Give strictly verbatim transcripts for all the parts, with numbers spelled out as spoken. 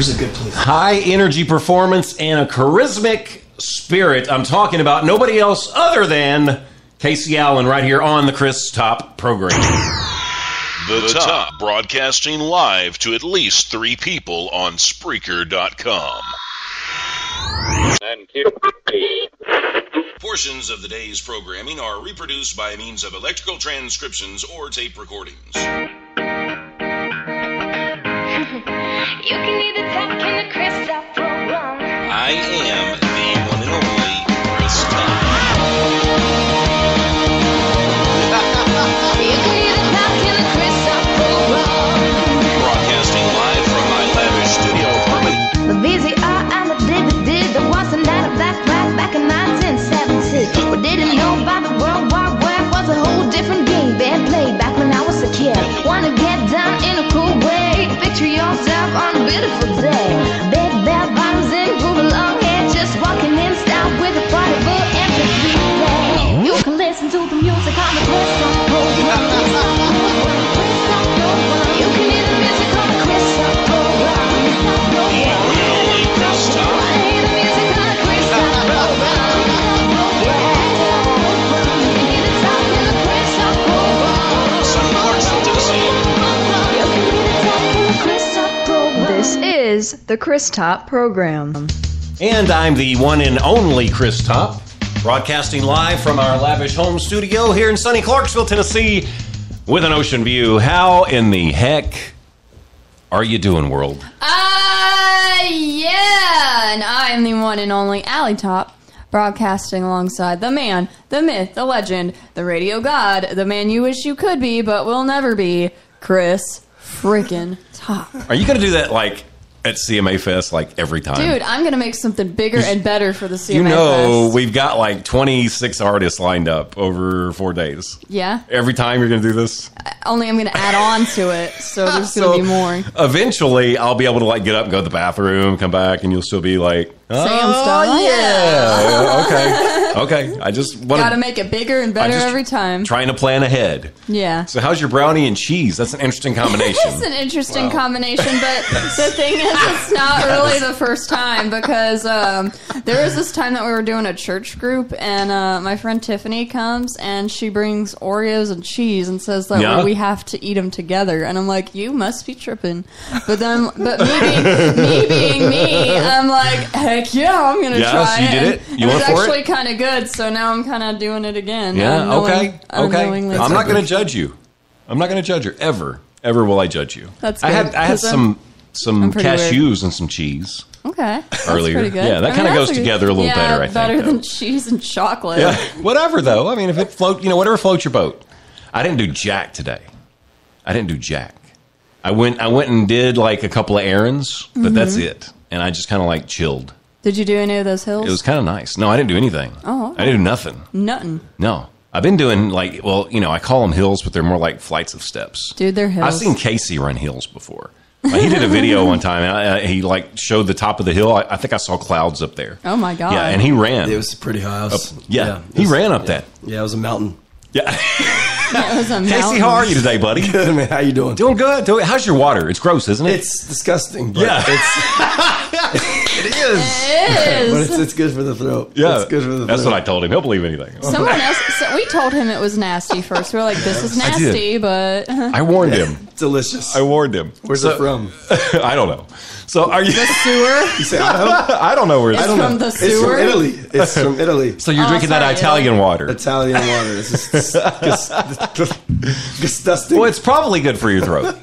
Where's a good place? High energy performance and a charismatic spirit. I'm talking about nobody else other than Casee Allen right here on the Chris Top Program. The, the top, top, broadcasting live to at least three people on Spreaker dot com. Portions of the day's programming are reproduced by means of electrical transcriptions or tape recordings. You can either tap in the Chris Top Program. I am the one and only Chris Top. You can either tap in the Chris Top Program. Broadcasting live from my lavish studio apartment. Busy back in nineteen seventy, we didn't know about the World War One. Was a whole different game being played back when I was a kid. Wanna get down in a cool way, picture yourself on a beautiful day. Big bell bottoms and groovy long hair, just walking in style with a party full empty every. You can listen to the music on the Chris Top Program. You can hear the music on the Chris Top Program. Yeah, we're only Chris Top. This is the Chris Top Program. And I'm the one and only Chris Top, broadcasting live from our lavish home studio here in sunny Clarksville, Tennessee, with an ocean view. How in the heck are you doing, world? Uh, yeah, and I'm the one and only Alley Top, broadcasting alongside the man, the myth, the legend, the radio god, the man you wish you could be but will never be, Chris freaking Top. Are you going to do that, like, at C M A Fest, like, every time? Dude, I'm going to make something bigger and better for the C M A Fest. You know, Fest. We've got, like, twenty-six artists lined up over four days. Yeah? Every time you're going to do this? Uh, only I'm going to add on to it, so there's so going to be more. Eventually, I'll be able to, like, get up and go to the bathroom, come back, and you'll still be like, oh, Sam style. Yeah. yeah. Okay. Okay. I just want to... Gotta make it bigger and better every time. Trying to plan ahead. Yeah. So how's your brownie and cheese? That's an interesting combination. It's an interesting wow. combination, but the thing is, it's not really the first time, because um, there was this time that we were doing a church group, and uh, my friend Tiffany comes, and she brings Oreos and cheese and says that yeah. well, we have to eat them together. And I'm like, you must be tripping. But then, but me being, me, being me, I'm like, hey, yeah, I'm gonna yes, try. You did it. You and, and went for it. It was actually kind of good, so now I'm kind of doing it again. Yeah. Okay. Okay. I'm not gonna judge you. I'm not gonna judge her ever. Ever will I judge you. That's good. I had I had some some cashews weird. and some cheese. Okay. Earlier. That's pretty good. Yeah, that I mean, kind of goes together a little yeah, better. I think better though. than cheese and chocolate. Yeah. Whatever though. I mean, if it float, you know, whatever floats your boat. I didn't do jack today. I didn't do jack. I went I went and did like a couple of errands, but mm-hmm. that's it. And I just kind of like chilled. Did you do any of those hills? It was kind of nice. No, I didn't do anything. Oh. Okay. I didn't do nothing. Nothing? No. I've been doing, like, well, you know, I call them hills, but they're more like flights of steps. Dude, they're hills. I've seen Casee run hills before. Like, he did a video one time, and I, I, he, like, showed the top of the hill. I, I think I saw clouds up there. Oh, my God. Yeah, and he ran. It was pretty high. Was, up, yeah, yeah was, he ran up yeah. that. Yeah, it was a mountain. Yeah. Yeah, it was a Casee, how are you today, buddy? Good, man. How you doing? Doing good. Doing, how's your water? It's gross, isn't it? It's disgusting. But yeah. It's, it is. It is. But it's, it's good for the throat. Yeah. It's good for the throat. That's what I told him. He'll believe anything. Someone else. So we told him it was nasty first. We were like, this is nasty, I but... I warned him. Delicious. I warned him. Where's so, it from? I don't know. So are you... The sewer? You say, I don't know. I don't know where it's, it's from. Know. The sewer? It's from Italy. It's from Italy. So you're oh, drinking sorry, that Italian Italy. water. Italian water. It's just... It's, it's, it's, disgusting. Well, it's probably good for your throat.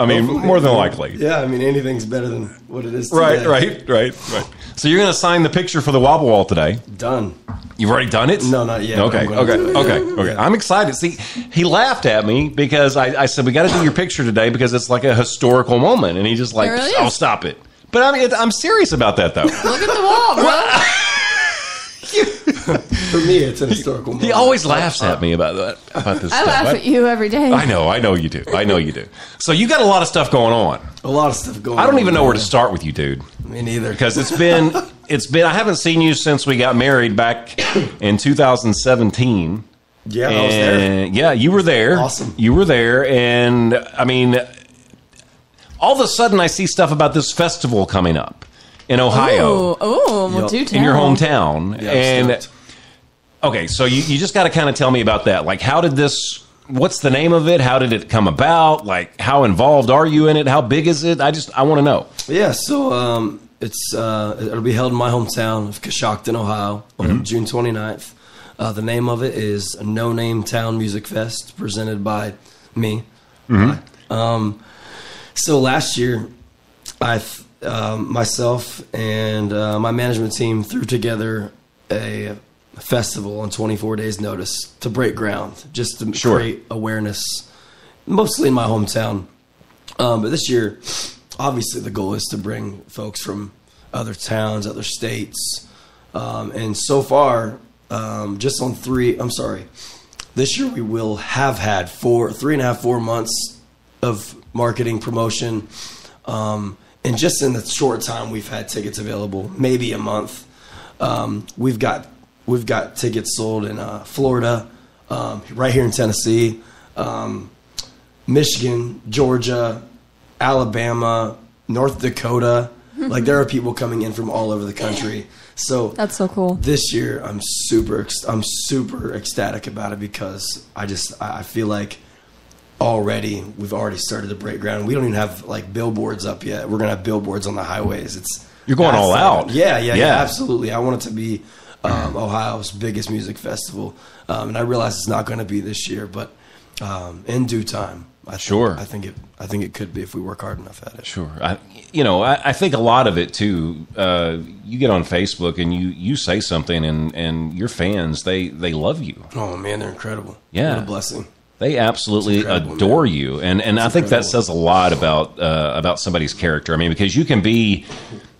I mean, Hopefully. more than likely. Yeah, I mean, anything's better than what it is today. Right, right, right, right. So you're going to sign the picture for the Wobble Wall today. Done. You've already done it? No, not yet. Okay, okay, okay, okay, okay. I'm excited. See, he laughed at me because I, I said, we got to do your picture today because it's like a historical moment. And he just like, really oh, stop it. But I mean, it, I'm serious about that, though. Look at the wall, bro. For me, it's an historical moment. He always laughs at me about that. About this I stuff. laugh at you every day. I know, I know you do. I know you do. So you got a lot of stuff going on. A lot of stuff going on. I don't on even know where to start with you, dude. Me neither. Because it's been, it's been. I haven't seen you since we got married back in two thousand seventeen. Yeah, and I was there. Yeah, you were there. Awesome. You were there, and I mean, all of a sudden I see stuff about this festival coming up in Ohio. Oh, well, do tell. In your hometown. Yeah, and okay, so you, you just got to kind of tell me about that. Like, how did this, what's the name of it? How did it come about? Like, how involved are you in it? How big is it? I just, I want to know. Yeah, so um, it's uh, it'll be held in my hometown of Coshocton, Ohio on mm-hmm. June twenty-ninth. Uh, the name of it is No Name Town Music Fest, presented by me. Mm-hmm. Um, so last year, I, um, myself and uh, my management team threw together a festival on twenty-four days' notice to break ground, just to sure. create awareness, mostly in my hometown. Um, but this year, obviously, the goal is to bring folks from other towns, other states, um, and so far. Um, just on three, I'm sorry, this year we will have had four, three and a half, four months of marketing promotion. Um, and just in the short time we've had tickets available, maybe a month, um, we've got, we've got tickets sold in uh, Florida, um, right here in Tennessee, um, Michigan, Georgia, Alabama, North Dakota. Like, there are people coming in from all over the country. So that's so cool. This year, I'm super, I'm super ecstatic about it because I just, I feel like already we've already started to break ground. We don't even have like billboards up yet. We're gonna have billboards on the highways. It's you're going all out. Yeah, yeah, yeah, yeah, absolutely. I want it to be um, Ohio's biggest music festival, um, and I realize it's not going to be this year, but um, in due time. I think, sure. I think it. I think it could be if we work hard enough at it. Sure. I, you know, I, I think a lot of it too. Uh, you get on Facebook and you, you say something, and, and your fans they, they love you. Oh man, they're incredible. Yeah, what a blessing. They absolutely adore man. you, and and it's I think incredible. That says a lot about uh, about somebody's character. I mean, because you can be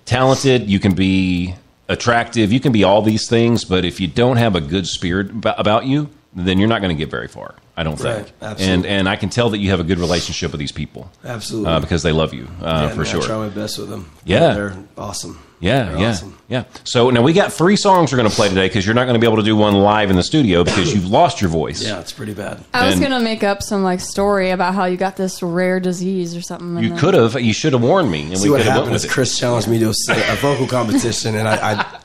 talented, you can be attractive, you can be all these things, but if you don't have a good spirit about you, then you're not going to get very far. I don't right. think, absolutely. and and I can tell that you have a good relationship with these people, absolutely, uh, because they love you uh, yeah, for man, sure. I try my best with them. Yeah, they're awesome. Yeah, they're yeah, awesome. yeah. So now we got three songs we're going to play today because you're not going to be able to do one live in the studio because you've lost your voice. Yeah, it's pretty bad. I and was going to make up some like story about how you got this rare disease or something. You could have. You should have warned me. And See we what happened is Chris challenged me to a, a vocal competition, and I. I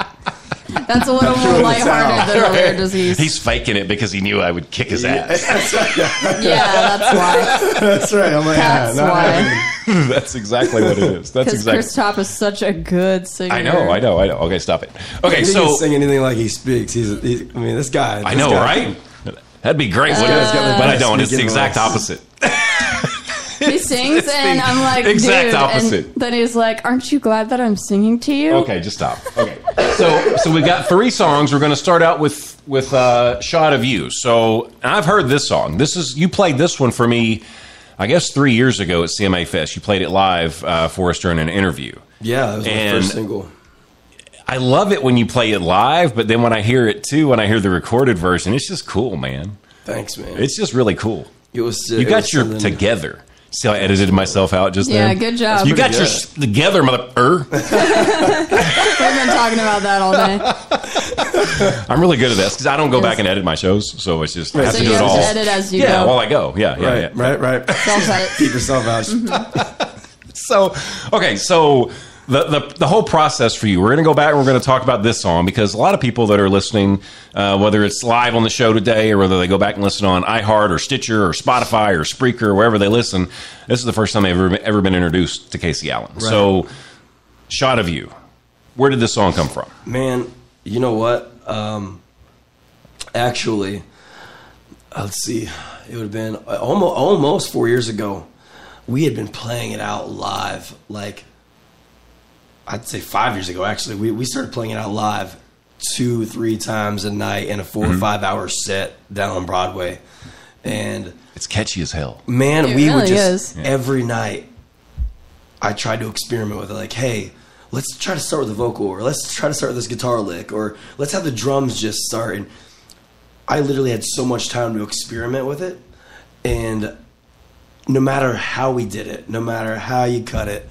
That's a little more lighthearted than a rare disease. He's faking it because he knew I would kick his ass. Yeah, yeah, that's why. That's right. I'm like, that's yeah, why. That's exactly what it is. That's exactly. Chris Top is such a good singer. I know, I know, I know. Okay, stop it. Okay, he so he can sing anything like he speaks. He's, a, he's I mean, this guy. This I know, guy. Right? That'd be great, wouldn't uh, it? But I don't. It's the exact opposite. He sings, it's and I'm like, exact dude. Opposite. And then he's like, aren't you glad that I'm singing to you? Okay, just stop. Okay. So so we've got three songs. We're going to start out with, with uh, Shot of You. So I've heard this song. This is You played this one for me, I guess, three years ago at C M A Fest. You played it live uh, for us during an interview. Yeah, that was and my first single. I love it when you play it live, but then when I hear it, too, when I hear the recorded version, it's just cool, man. Thanks, man. It's just really cool. It was, uh, you got it was your something. Together. See how I edited myself out just yeah, then? Yeah, good job. You got good. Your sh- together, mother... We've been talking about that all day. I'm really good at this because I don't go back and edit my shows, so it's just... Right. I have so to you do have it all. To edit as you yeah, go. Yeah, while I go. Yeah, yeah, right, yeah. Right, right. Self-edit. Keep yourself out. Mm-hmm. So, okay, so the, the, the whole process for you, we're going to go back and we're going to talk about this song because a lot of people that are listening, uh, whether it's live on the show today or whether they go back and listen on iHeart or Stitcher or Spotify or Spreaker or wherever they listen, this is the first time they've ever, ever been introduced to Casee Allen. Right. So, Shot of You. Where did this song come from? Man, you know what? Um, actually, let's see. It would have been almost, almost four years ago. We had been playing it out live, like... I'd say five years ago, actually, we, we started playing it out live two, three times a night in a four mm-hmm. or five hour set down on Broadway. And it's catchy as hell, man. It we really would just is. Every night I tried to experiment with it. Like, hey, let's try to start with a vocal, or let's try to start with this guitar lick, or let's have the drums just start. And I literally had so much time to experiment with it. And no matter how we did it, no matter how you cut it,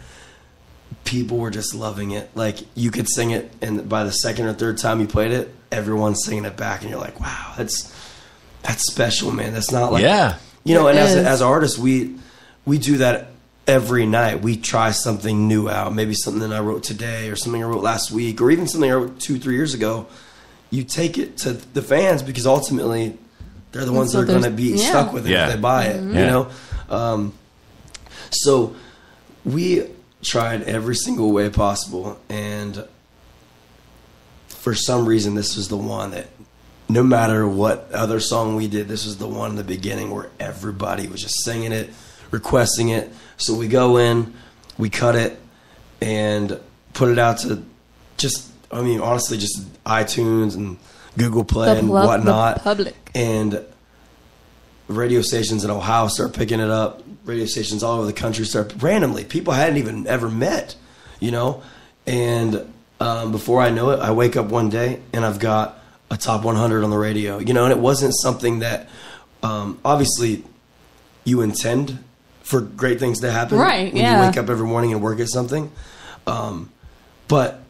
people were just loving it. Like, you could sing it, and by the second or third time you played it, everyone's singing it back, and you're like, wow, that's that's special, man. That's not like, yeah, you know. And as as artists, we we do that every night we try something new out, maybe something that I wrote today or something I wrote last week or even something I wrote two, three years ago. You take it to the fans because ultimately they're the ones so that are going to be yeah. stuck with it yeah. if they buy it, mm-hmm. yeah. you know? Um, so we tried every single way possible, and for some reason this was the one that, no matter what other song we did, this was the one in the beginning where everybody was just singing it, requesting it. So we go in, we cut it, and put it out to just, I mean, honestly, just iTunes and Google Play and whatnot. The public. And radio stations in Ohio start picking it up. Radio stations all over the country start randomly. People I hadn't even ever met, you know? And um, before I know it, I wake up one day and I've got a top one hundred on the radio, you know, and it wasn't something that, um, obviously you intend for great things to happen right, when yeah. you wake up every morning and work at something. Um, but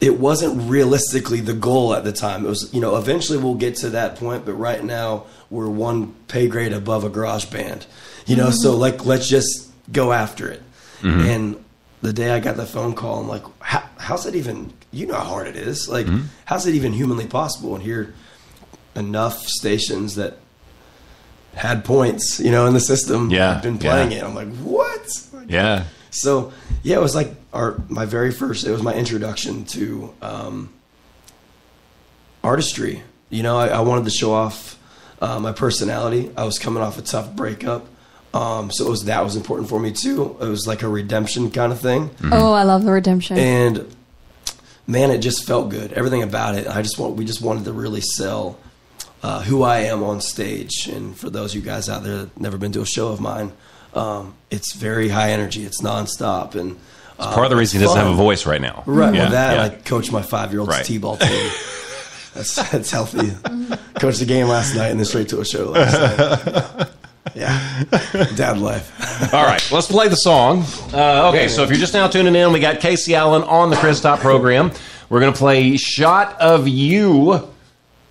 it wasn't realistically the goal at the time. It was, you know, eventually we'll get to that point, but right now we're one pay grade above a garage band, you know? Mm-hmm. So like, let's just go after it. Mm-hmm. And the day I got the phone call, I'm like, how, how's that even, you know how hard it is. Like, mm-hmm. how's it even humanly possible? And here, enough stations that had points, you know, in the system, yeah, been playing yeah. it. I'm like, what? Yeah. So yeah, it was like our my very first. It was my introduction to um, artistry. You know, I, I wanted to show off uh, my personality. I was coming off a tough breakup. Um, so it was, that was important for me too. It was like a redemption kind of thing. Mm-hmm. Oh, I love the redemption. And man, it just felt good. Everything about it. I just want, we just wanted to really sell, uh, who I am on stage. And for those of you guys out there that have never been to a show of mine, um, it's very high energy. It's nonstop. And, uh, it's part of the reason he doesn't have a voice right now. Right. Yeah, well, that, yeah. I coach my five-year-old's right. T-ball team. That's, that's healthy. Coached the game last night and then straight to a show last night. Yeah. Yeah, dad life. All right, let's play the song. Uh, okay, so if you're just now tuning in, we got Casee Allen on the Chris Top Program. We're going to play Shot of You.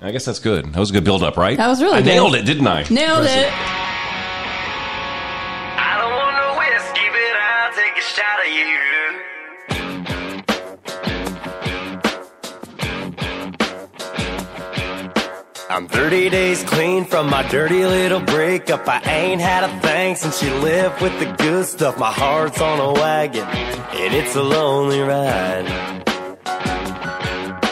I guess that's good. That was a good build-up, right? That was really I good. I nailed it, didn't I? Nailed Impressive. It. I don't want no whiskey, but I'll take a shot of you. I'm thirty days clean from my dirty little breakup. I ain't had a thing since she left with the good stuff. My heart's on a wagon, and it's a lonely ride.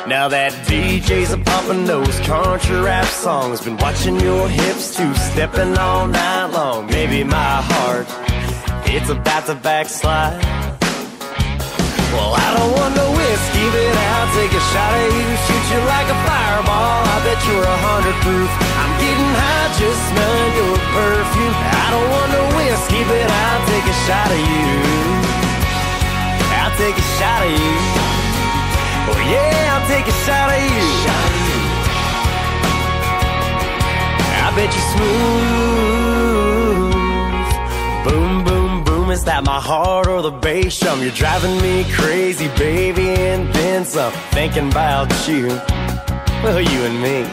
Now that D J's a pumping those country rap songs. Been watching your hips two-stepping all night long. Maybe my heart, it's about to backslide. Well, I don't want no whiskey, but I'll take a shot at you. Shoot you like a fireball, I bet you're a hundred proof. I'm getting high, just smelling your perfume. I don't want no whiskey, but I'll take a shot at you. I'll take a shot at you. Oh yeah, I'll take a shot at you. I bet you're smooth. Boom, boom. Is that my heart or the bass drum? You're driving me crazy, baby, and then some. Thinking about you, well, you and me.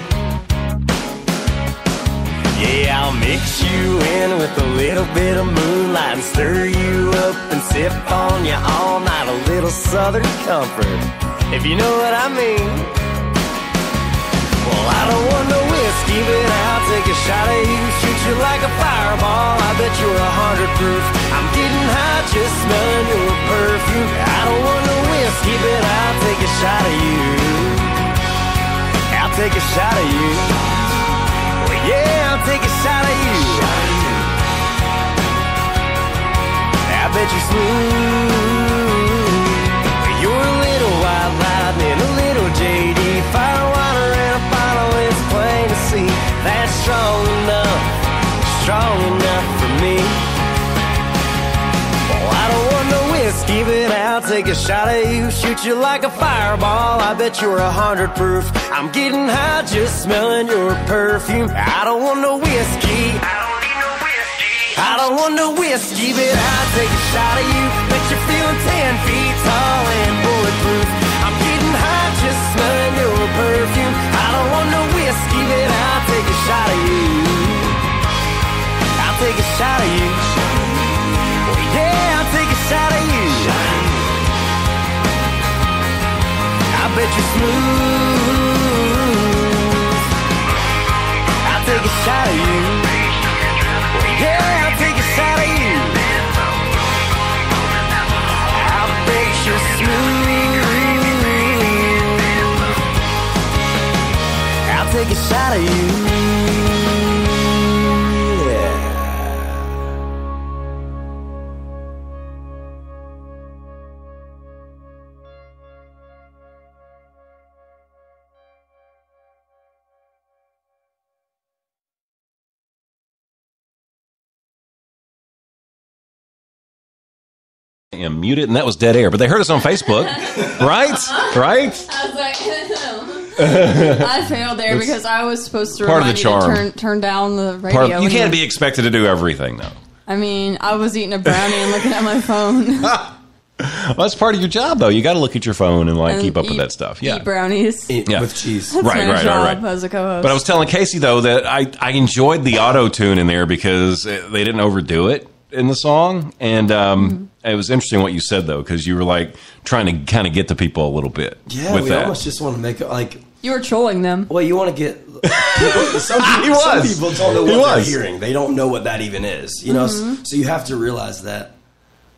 Yeah, I'll mix you in with a little bit of moonlight and stir you up and sip on you all night. A little southern comfort, if you know what I mean. Well, I don't want no whiskey, but I'll take a shot at you. Shoot you like a fireball, I bet you're a hundred proof. I'm getting high, just smelling your perfume. I don't want no whiskey, but I'll take a shot of you. I'll take a shot of you. Well, yeah, I'll take a shot of you. I bet you're smooth. You're a little wild lightning, a little J D. Fire water and a bottle, it's plain to see. That's strong enough, strong enough for me. I don't want no whiskey, but I'll take a shot at you. Shoot you like a fireball, I bet you're a hundred proof. I'm getting high just smelling your perfume. I don't want no whiskey, I don't need no whiskey. I don't want no whiskey, but I'll take a shot at you. Bet you're feeling ten feet tall and bulletproof. I'm getting high just smelling your perfume. I don't want no whiskey, but I'll take a shot at you. I'll take a shot at you. Oh yeah. that you're smooth. I'll take a shot of you. Yeah, I'll take a shot of you. I'll bet you're smooth. I'll take a shot of you. And mute it, and that was dead air, but they heard us on Facebook. right right I was like, I failed there. It's because I was supposed to remind you to turn, turn down the radio. Part of, you can't be expected to do everything though. I mean, I was eating a brownie and looking at my phone. Well, that's part of your job though. You got to look at your phone and like and keep up eat, with that stuff. Yeah, eat brownies, eat yeah. with cheese. That's right, right, job right, right. As a co-host. But I was telling Casee though that I, I enjoyed the auto tune in there because they didn't overdo it in the song, and um mm-hmm. It was interesting what you said though, because you were like trying to kind of get to people a little bit. Yeah, with we that. Almost just want to make it like you were trolling them. Well, you want to get people, some, people, he was. Some people don't know what they're hearing. They don't know what that even is. You know, mm-hmm. So you have to realize that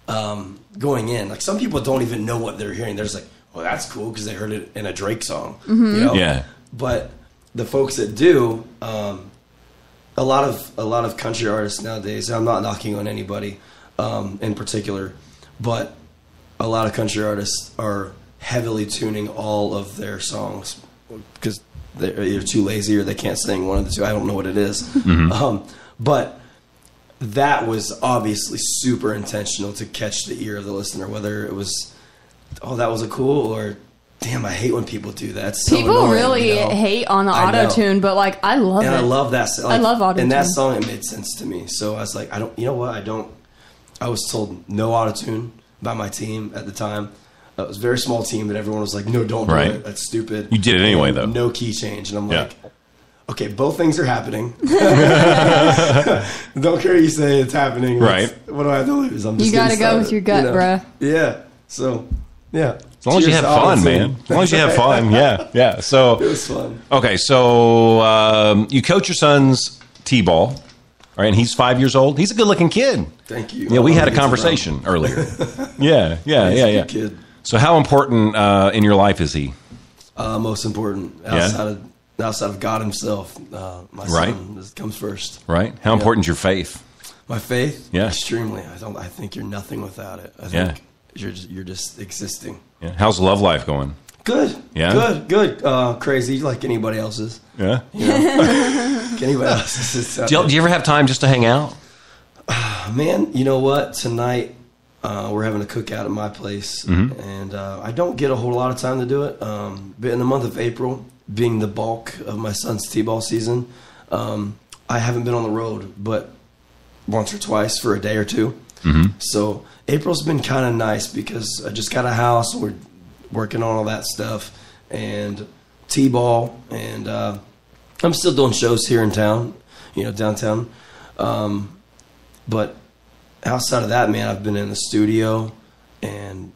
um, going in. Like some people don't even know what they're hearing. They're just like, "Well, that's cool because they heard it in a Drake song." Mm-hmm. You know? Yeah. But the folks that do, um, a lot of a lot of country artists nowadays. I'm not knocking on anybody. Um, in particular, but a lot of country artists are heavily tuning all of their songs because they're either too lazy or they can't sing, one of the two. I don't know what it is. Mm-hmm. Um, but that was obviously super intentional to catch the ear of the listener, whether it was, oh, that was a cool, or damn, I hate when people do that. It's so people annoying, really you know? Hate on the auto-tune, but like, I love and it. And I love that. Like, I love auto-tune. And that song, it made sense to me. So I was like, I don't, you know what? I don't, I was told no auto-tune by my team at the time. Uh, it was a very small team that everyone was like, no, don't do right. it. That's stupid. You did it anyway, though. No key change. And I'm yeah. like, okay, both things are happening. Don't care you say it's happening. Right. It's, what do I have to lose? I'm just you got to go with your gut, you know? Bruh. Yeah. So, yeah. As long as you have fun, man. As long as you have fun. Yeah. Yeah. So, it was fun. Okay. So, um, you coach your son's T-ball. All right, and he's five years old. He's a good-looking kid. Thank you. Yeah, we had a conversation earlier. Yeah, yeah, yeah, yeah. Kid. So, how important uh, in your life is he? Uh, most important, outside yeah. of outside of God Himself, uh, my right. son comes first. Right. How yeah. important is your faith? My faith, yeah, extremely. I don't. I think you're nothing without it. I think yeah. you're just, you're just existing. Yeah. How's love life going? Good. Yeah. Good, good. Uh, crazy like anybody else's. Yeah. You know? Like anybody else's. Do you, do you ever have time just to hang out? Uh, man, you know what? Tonight uh, we're having a cookout at my place, mm-hmm. and uh, I don't get a whole lot of time to do it. Um, but in the month of April, being the bulk of my son's T-ball season, um, I haven't been on the road but once or twice for a day or two. Mm-hmm. So April's been kind of nice because I just got a house. We're working on all that stuff and T-ball, and uh, I'm still doing shows here in town, you know, downtown. Um, but outside of that, man, I've been in the studio and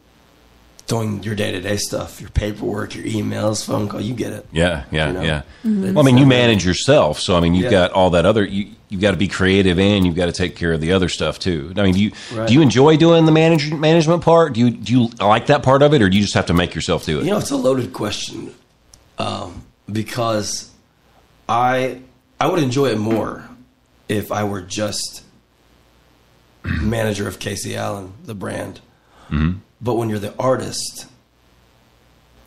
doing your day-to-day stuff, your paperwork, your emails, phone call, you get it. Yeah, yeah, you know? Yeah. Mm-hmm. Well, I mean, you manage yourself, so I mean, you've yeah. got all that other, you, you've got to be creative and you've got to take care of the other stuff too. I mean, do you, right. do you enjoy doing the manage, management part? Do you, do you like that part of it, or do you just have to make yourself do it? You know, it's a loaded question um, because I, I would enjoy it more if I were just manager of Casee Allen, the brand. Mm-hmm. But when you're the artist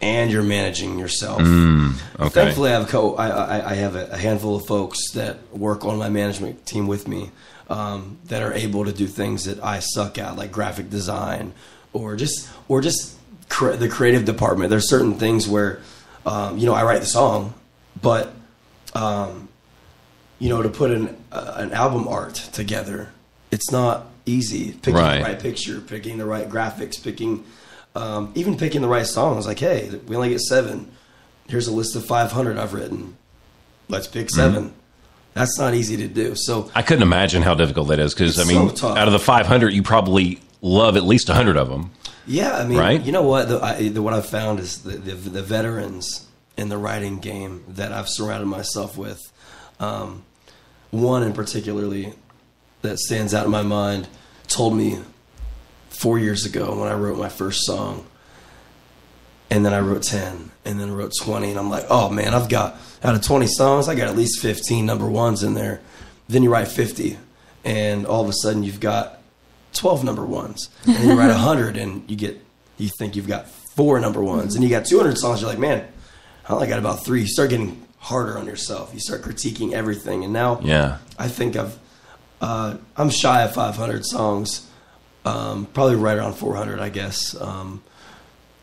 and you're managing yourself, mm, okay. thankfully I have, co- I, I, I have a handful of folks that work on my management team with me um, that are able to do things that I suck at, like graphic design or just or just cre- the creative department. There's certain things where, um, you know, I write the song, but, um, you know, to put an, uh, an album art together, it's not easy. Picking right. the right picture, picking the right graphics, picking um, even picking the right songs. Like, hey, we only get seven. Here's a list of five hundred I've written. Let's pick seven. Mm-hmm. That's not easy to do. So I couldn't imagine how difficult that is because I mean, so out of the five hundred, you probably love at least one hundred of them. Yeah, I mean, right? You know what? The, I, the, what I've found is the, the, the veterans in the writing game that I've surrounded myself with. Um, one in particularly that stands out in my mind told me four years ago when I wrote my first song, and then I wrote ten, and then wrote twenty, and I'm like, oh man, I've got, out of twenty songs, I got at least fifteen number ones in there. Then you write fifty, and all of a sudden you've got twelve number ones, and then you write one hundred, and you get, you think you've got four number ones, and you got two hundred songs. You're like, man, I only got about three. You start getting harder on yourself. You start critiquing everything, and now yeah. I think I've, uh, I'm shy of five hundred songs, um, probably right around four hundred, I guess. Um,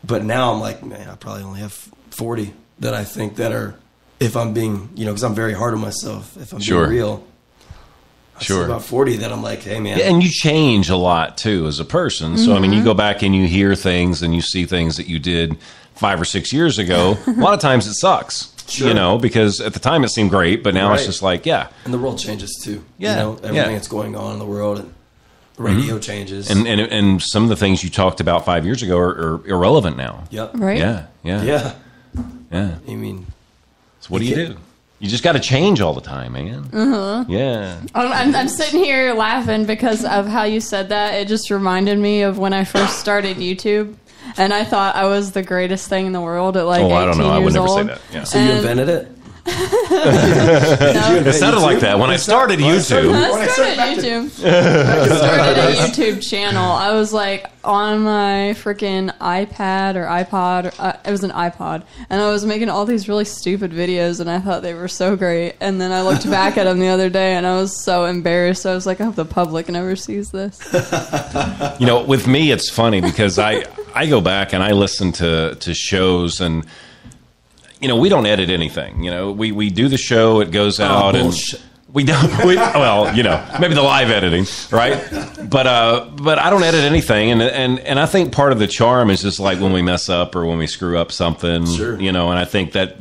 but now I'm like, man, I probably only have forty that I think that are, if I'm being, you know, because I'm very hard on myself, if I'm sure. being real. I sure. about forty that I'm like, hey, man. And you change a lot, too, as a person. Mm-hmm. So, I mean, you go back and you hear things and you see things that you did five or six years ago. A lot of times it sucks, sure. you know, because at the time it seemed great, but now right. it's just like, yeah. And the world changes, too. Yeah. You know, everything yeah. that's going on in the world and the radio mm-hmm. changes. And, and and some of the things you talked about five years ago are, are irrelevant now. Yep. Right. Yeah. Yeah. Yeah. Yeah. I mean. So what do you do? You just got to change all the time, man. Uh-huh. Yeah. I'm, I'm sitting here laughing because of how you said that. It just reminded me of when I first started YouTube, and I thought I was the greatest thing in the world at like eighteen years old. Oh, I don't know. I would never old. say that. Yeah. So and you invented it? No. It sounded like that when I started YouTube. When I started YouTube, started a YouTube channel. I was like on my freaking iPad or iPod. Or, uh, it was an iPod, and I was making all these really stupid videos, and I thought they were so great. And then I looked back at them the other day, and I was so embarrassed. I was like, I hope the public never sees this. You know, with me, it's funny because I I go back and I listen to to shows and. You know, we don't edit anything. You know, we, we do the show, it goes out, oh, and we don't. We, well, you know, maybe the live editing, right? But uh, but I don't edit anything, and and and I think part of the charm is just like when we mess up or when we screw up something, sure. you know. And I think that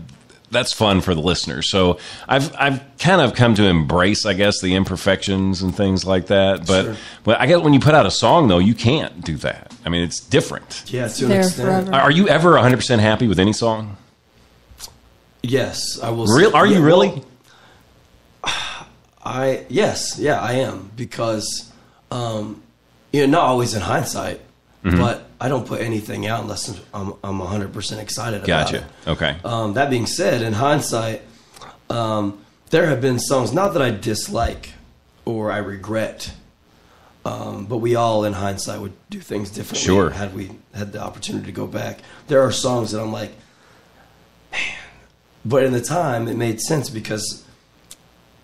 that's fun for the listeners. So I've I've kind of come to embrace, I guess, the imperfections and things like that. But sure. but I guess when you put out a song, though, you can't do that. I mean, it's different. Yeah, to an extent. Are you ever one hundred percent happy with any song? Yes, I will. Real? Say, Are yeah, you really? Well, I yes, yeah, I am because um, you know, not always in hindsight, mm-hmm. but I don't put anything out unless I'm I'm one hundred percent excited gotcha. About it. Gotcha. Okay. Um, that being said, in hindsight, um, there have been songs not that I dislike or I regret, um, but we all in hindsight would do things differently. Sure. Had we had the opportunity to go back, there are songs that I'm like. But in the time, it made sense because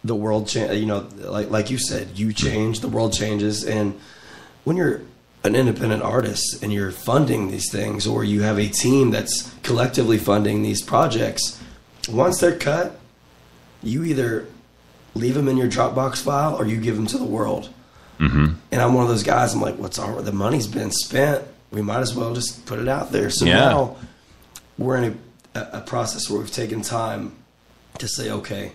the world changed. You know, like like you said, you change, the world changes, and when you're an independent artist and you're funding these things, or you have a team that's collectively funding these projects, once they're cut, you either leave them in your Dropbox file or you give them to the world. Mm-hmm. And I'm one of those guys. I'm like, what's our? The money's been spent. We might as well just put it out there. So yeah. now we're in a. a process where we've taken time to say, okay,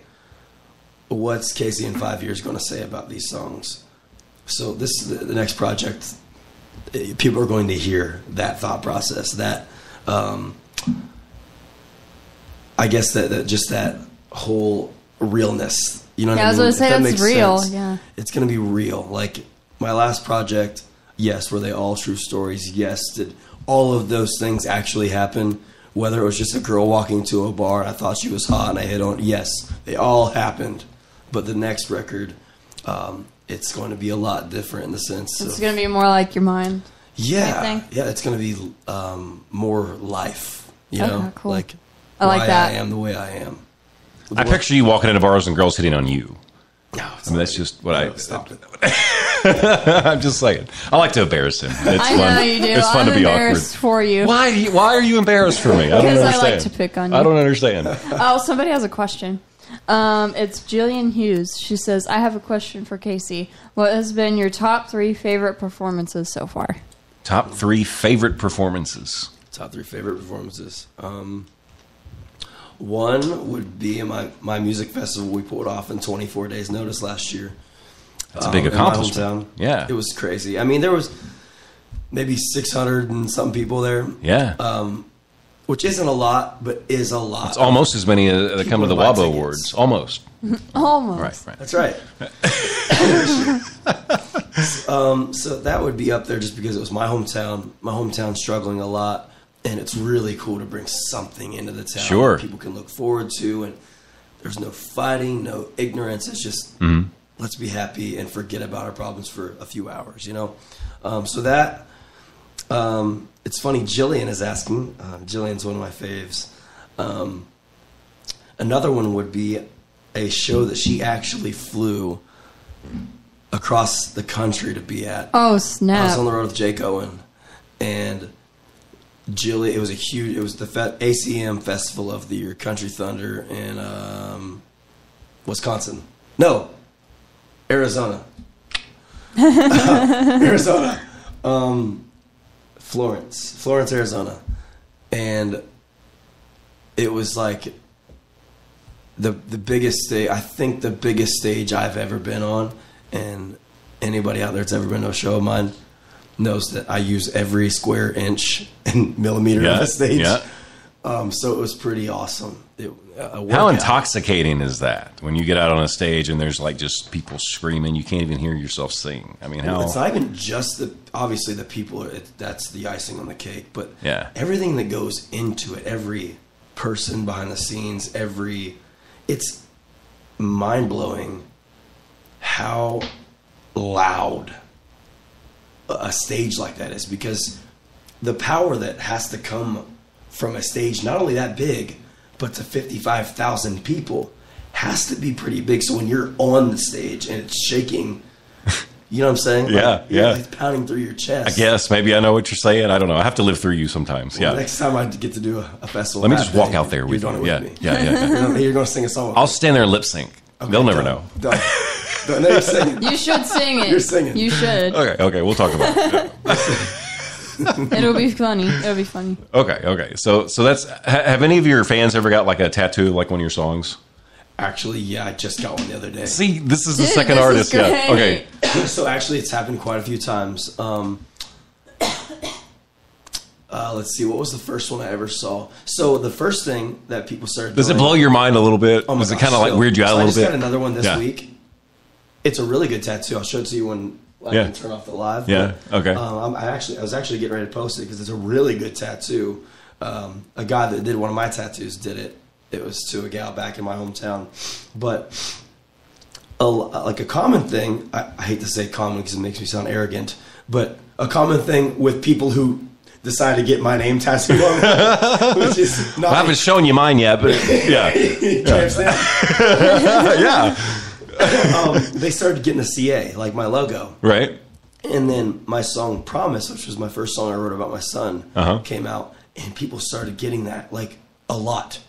what's Casee in five years going to say about these songs? So this is the next project. People are going to hear that thought process, that um, I guess that, that just that whole realness. You know what yeah, I mean? I was going to say that's that real. Sense, yeah, it's going to be real. Like my last project, yes, were they all true stories? Yes, did all of those things actually happen? Whether it was just a girl walking to a bar and I thought she was hot and I hit on, yes, they all happened. But the next record, um, it's going to be a lot different in the sense it's of, going to be more like your mind. Yeah, yeah, it's going to be um, more life. You okay, know, cool. like I like why that. I am the way I am. I what? picture you walking into bars and girls hitting on you. No, I mean that's just what no, I. Stop it. I'm just saying. I like to embarrass him. It's I fun. know you do. It's fun I'm to be embarrassed awkward. For you. Why? Do you, why are you embarrassed for me? I don't understand. Because I like to pick on you. I don't understand. Oh, somebody has a question. Um, it's Jillian Hughes. She says, "I have a question for Casee. What has been your top three favorite performances so far?" Top three favorite performances. Top three favorite performances. Um, one would be my my music festival we pulled off in twenty-four days notice last year. That's a big um, accomplishment. Yeah, it was crazy. I mean, there was maybe six hundred and some people there. Yeah. Um, which isn't a lot, but is a lot. It's almost as many as that come to the WOBA Awards. Almost. Almost. Right, right. That's right. um, so that would be up there just because it was my hometown. My hometown's struggling a lot, and it's really cool to bring something into the town. Sure. That people can look forward to, and there's no fighting, no ignorance. It's just mm-hmm. let's be happy and forget about our problems for a few hours, you know? Um, so that... Um, it's funny, Jillian is asking. Uh, Jillian's one of my faves. Um, another one would be a show that she actually flew across the country to be at. Oh, snap. I was on the road with Jake Owen. And Jillian, it was a huge, it was the A C M Festival of the Year, Country Thunder in um, Wisconsin. No, Arizona. Arizona. Um... Florence, Florence, Arizona. And it was like the the biggest stage, I think the biggest stage I've ever been on. And anybody out there that's ever been to a show of mine knows that I use every square inch and millimeter yeah, of the stage. Yeah. Um, so it was pretty awesome. It, uh, How intoxicating is that when you get out on a stage and there's like just people screaming, you can't even hear yourself sing? I mean, how it's not even just the obviously the people are, it, that's the icing on the cake, but yeah, everything that goes into it, every person behind the scenes, every it's mind blowing how loud a stage like that is, because the power that has to come from a stage not only that big, but to fifty-five thousand people has to be pretty big. So when you're on the stage and it's shaking, you know what I'm saying? Like, yeah, yeah. Like pounding through your chest. I guess. Maybe I know what you're saying. I don't know. I have to live through you sometimes. Well, yeah. Next time I get to do a, a festival. Let me just walk day, out there with you. With yeah. Me. yeah, yeah, yeah. You're, you're going to sing a song. I'll me. stand there and lip sync. Okay, They'll never don't, know. Don't. Don't, no, you're singing. You should sing it. You're singing. You should. Okay, okay. We'll talk about it. Yeah. It'll be funny. It'll be funny. Okay, okay. So, so that's. Have any of your fans ever got like a tattoo, like one of your songs? Actually, yeah, I just got one the other day. See, this is the Dude, second artist. Yeah. Okay. So actually, it's happened quite a few times. Um, uh, let's see. What was the first one I ever saw? So the first thing that people started. Does doing, it blow your mind a little bit? Oh my Does gosh, it kind of so, like weird you out so a little bit? I just got another one this yeah. week. It's a really good tattoo. I'll show it to you when. I yeah. can turn off the live. Yeah. But, okay. Um, I actually, I was actually getting ready to post it because it's a really good tattoo. Um, a guy that did one of my tattoos did it. It was to a gal back in my hometown. But a, like a common thing, I, I hate to say common because it makes me sound arrogant, but a common thing with people who decide to get my name tattooed on them, which is not. Well, I haven't shown you mine yet, but yeah. You can't say that. Yeah. um, they started getting a C A, like my logo. Right. And then my song Promise, which was my first song I wrote about my son, uh-huh. came out. And people started getting that, like, a lot.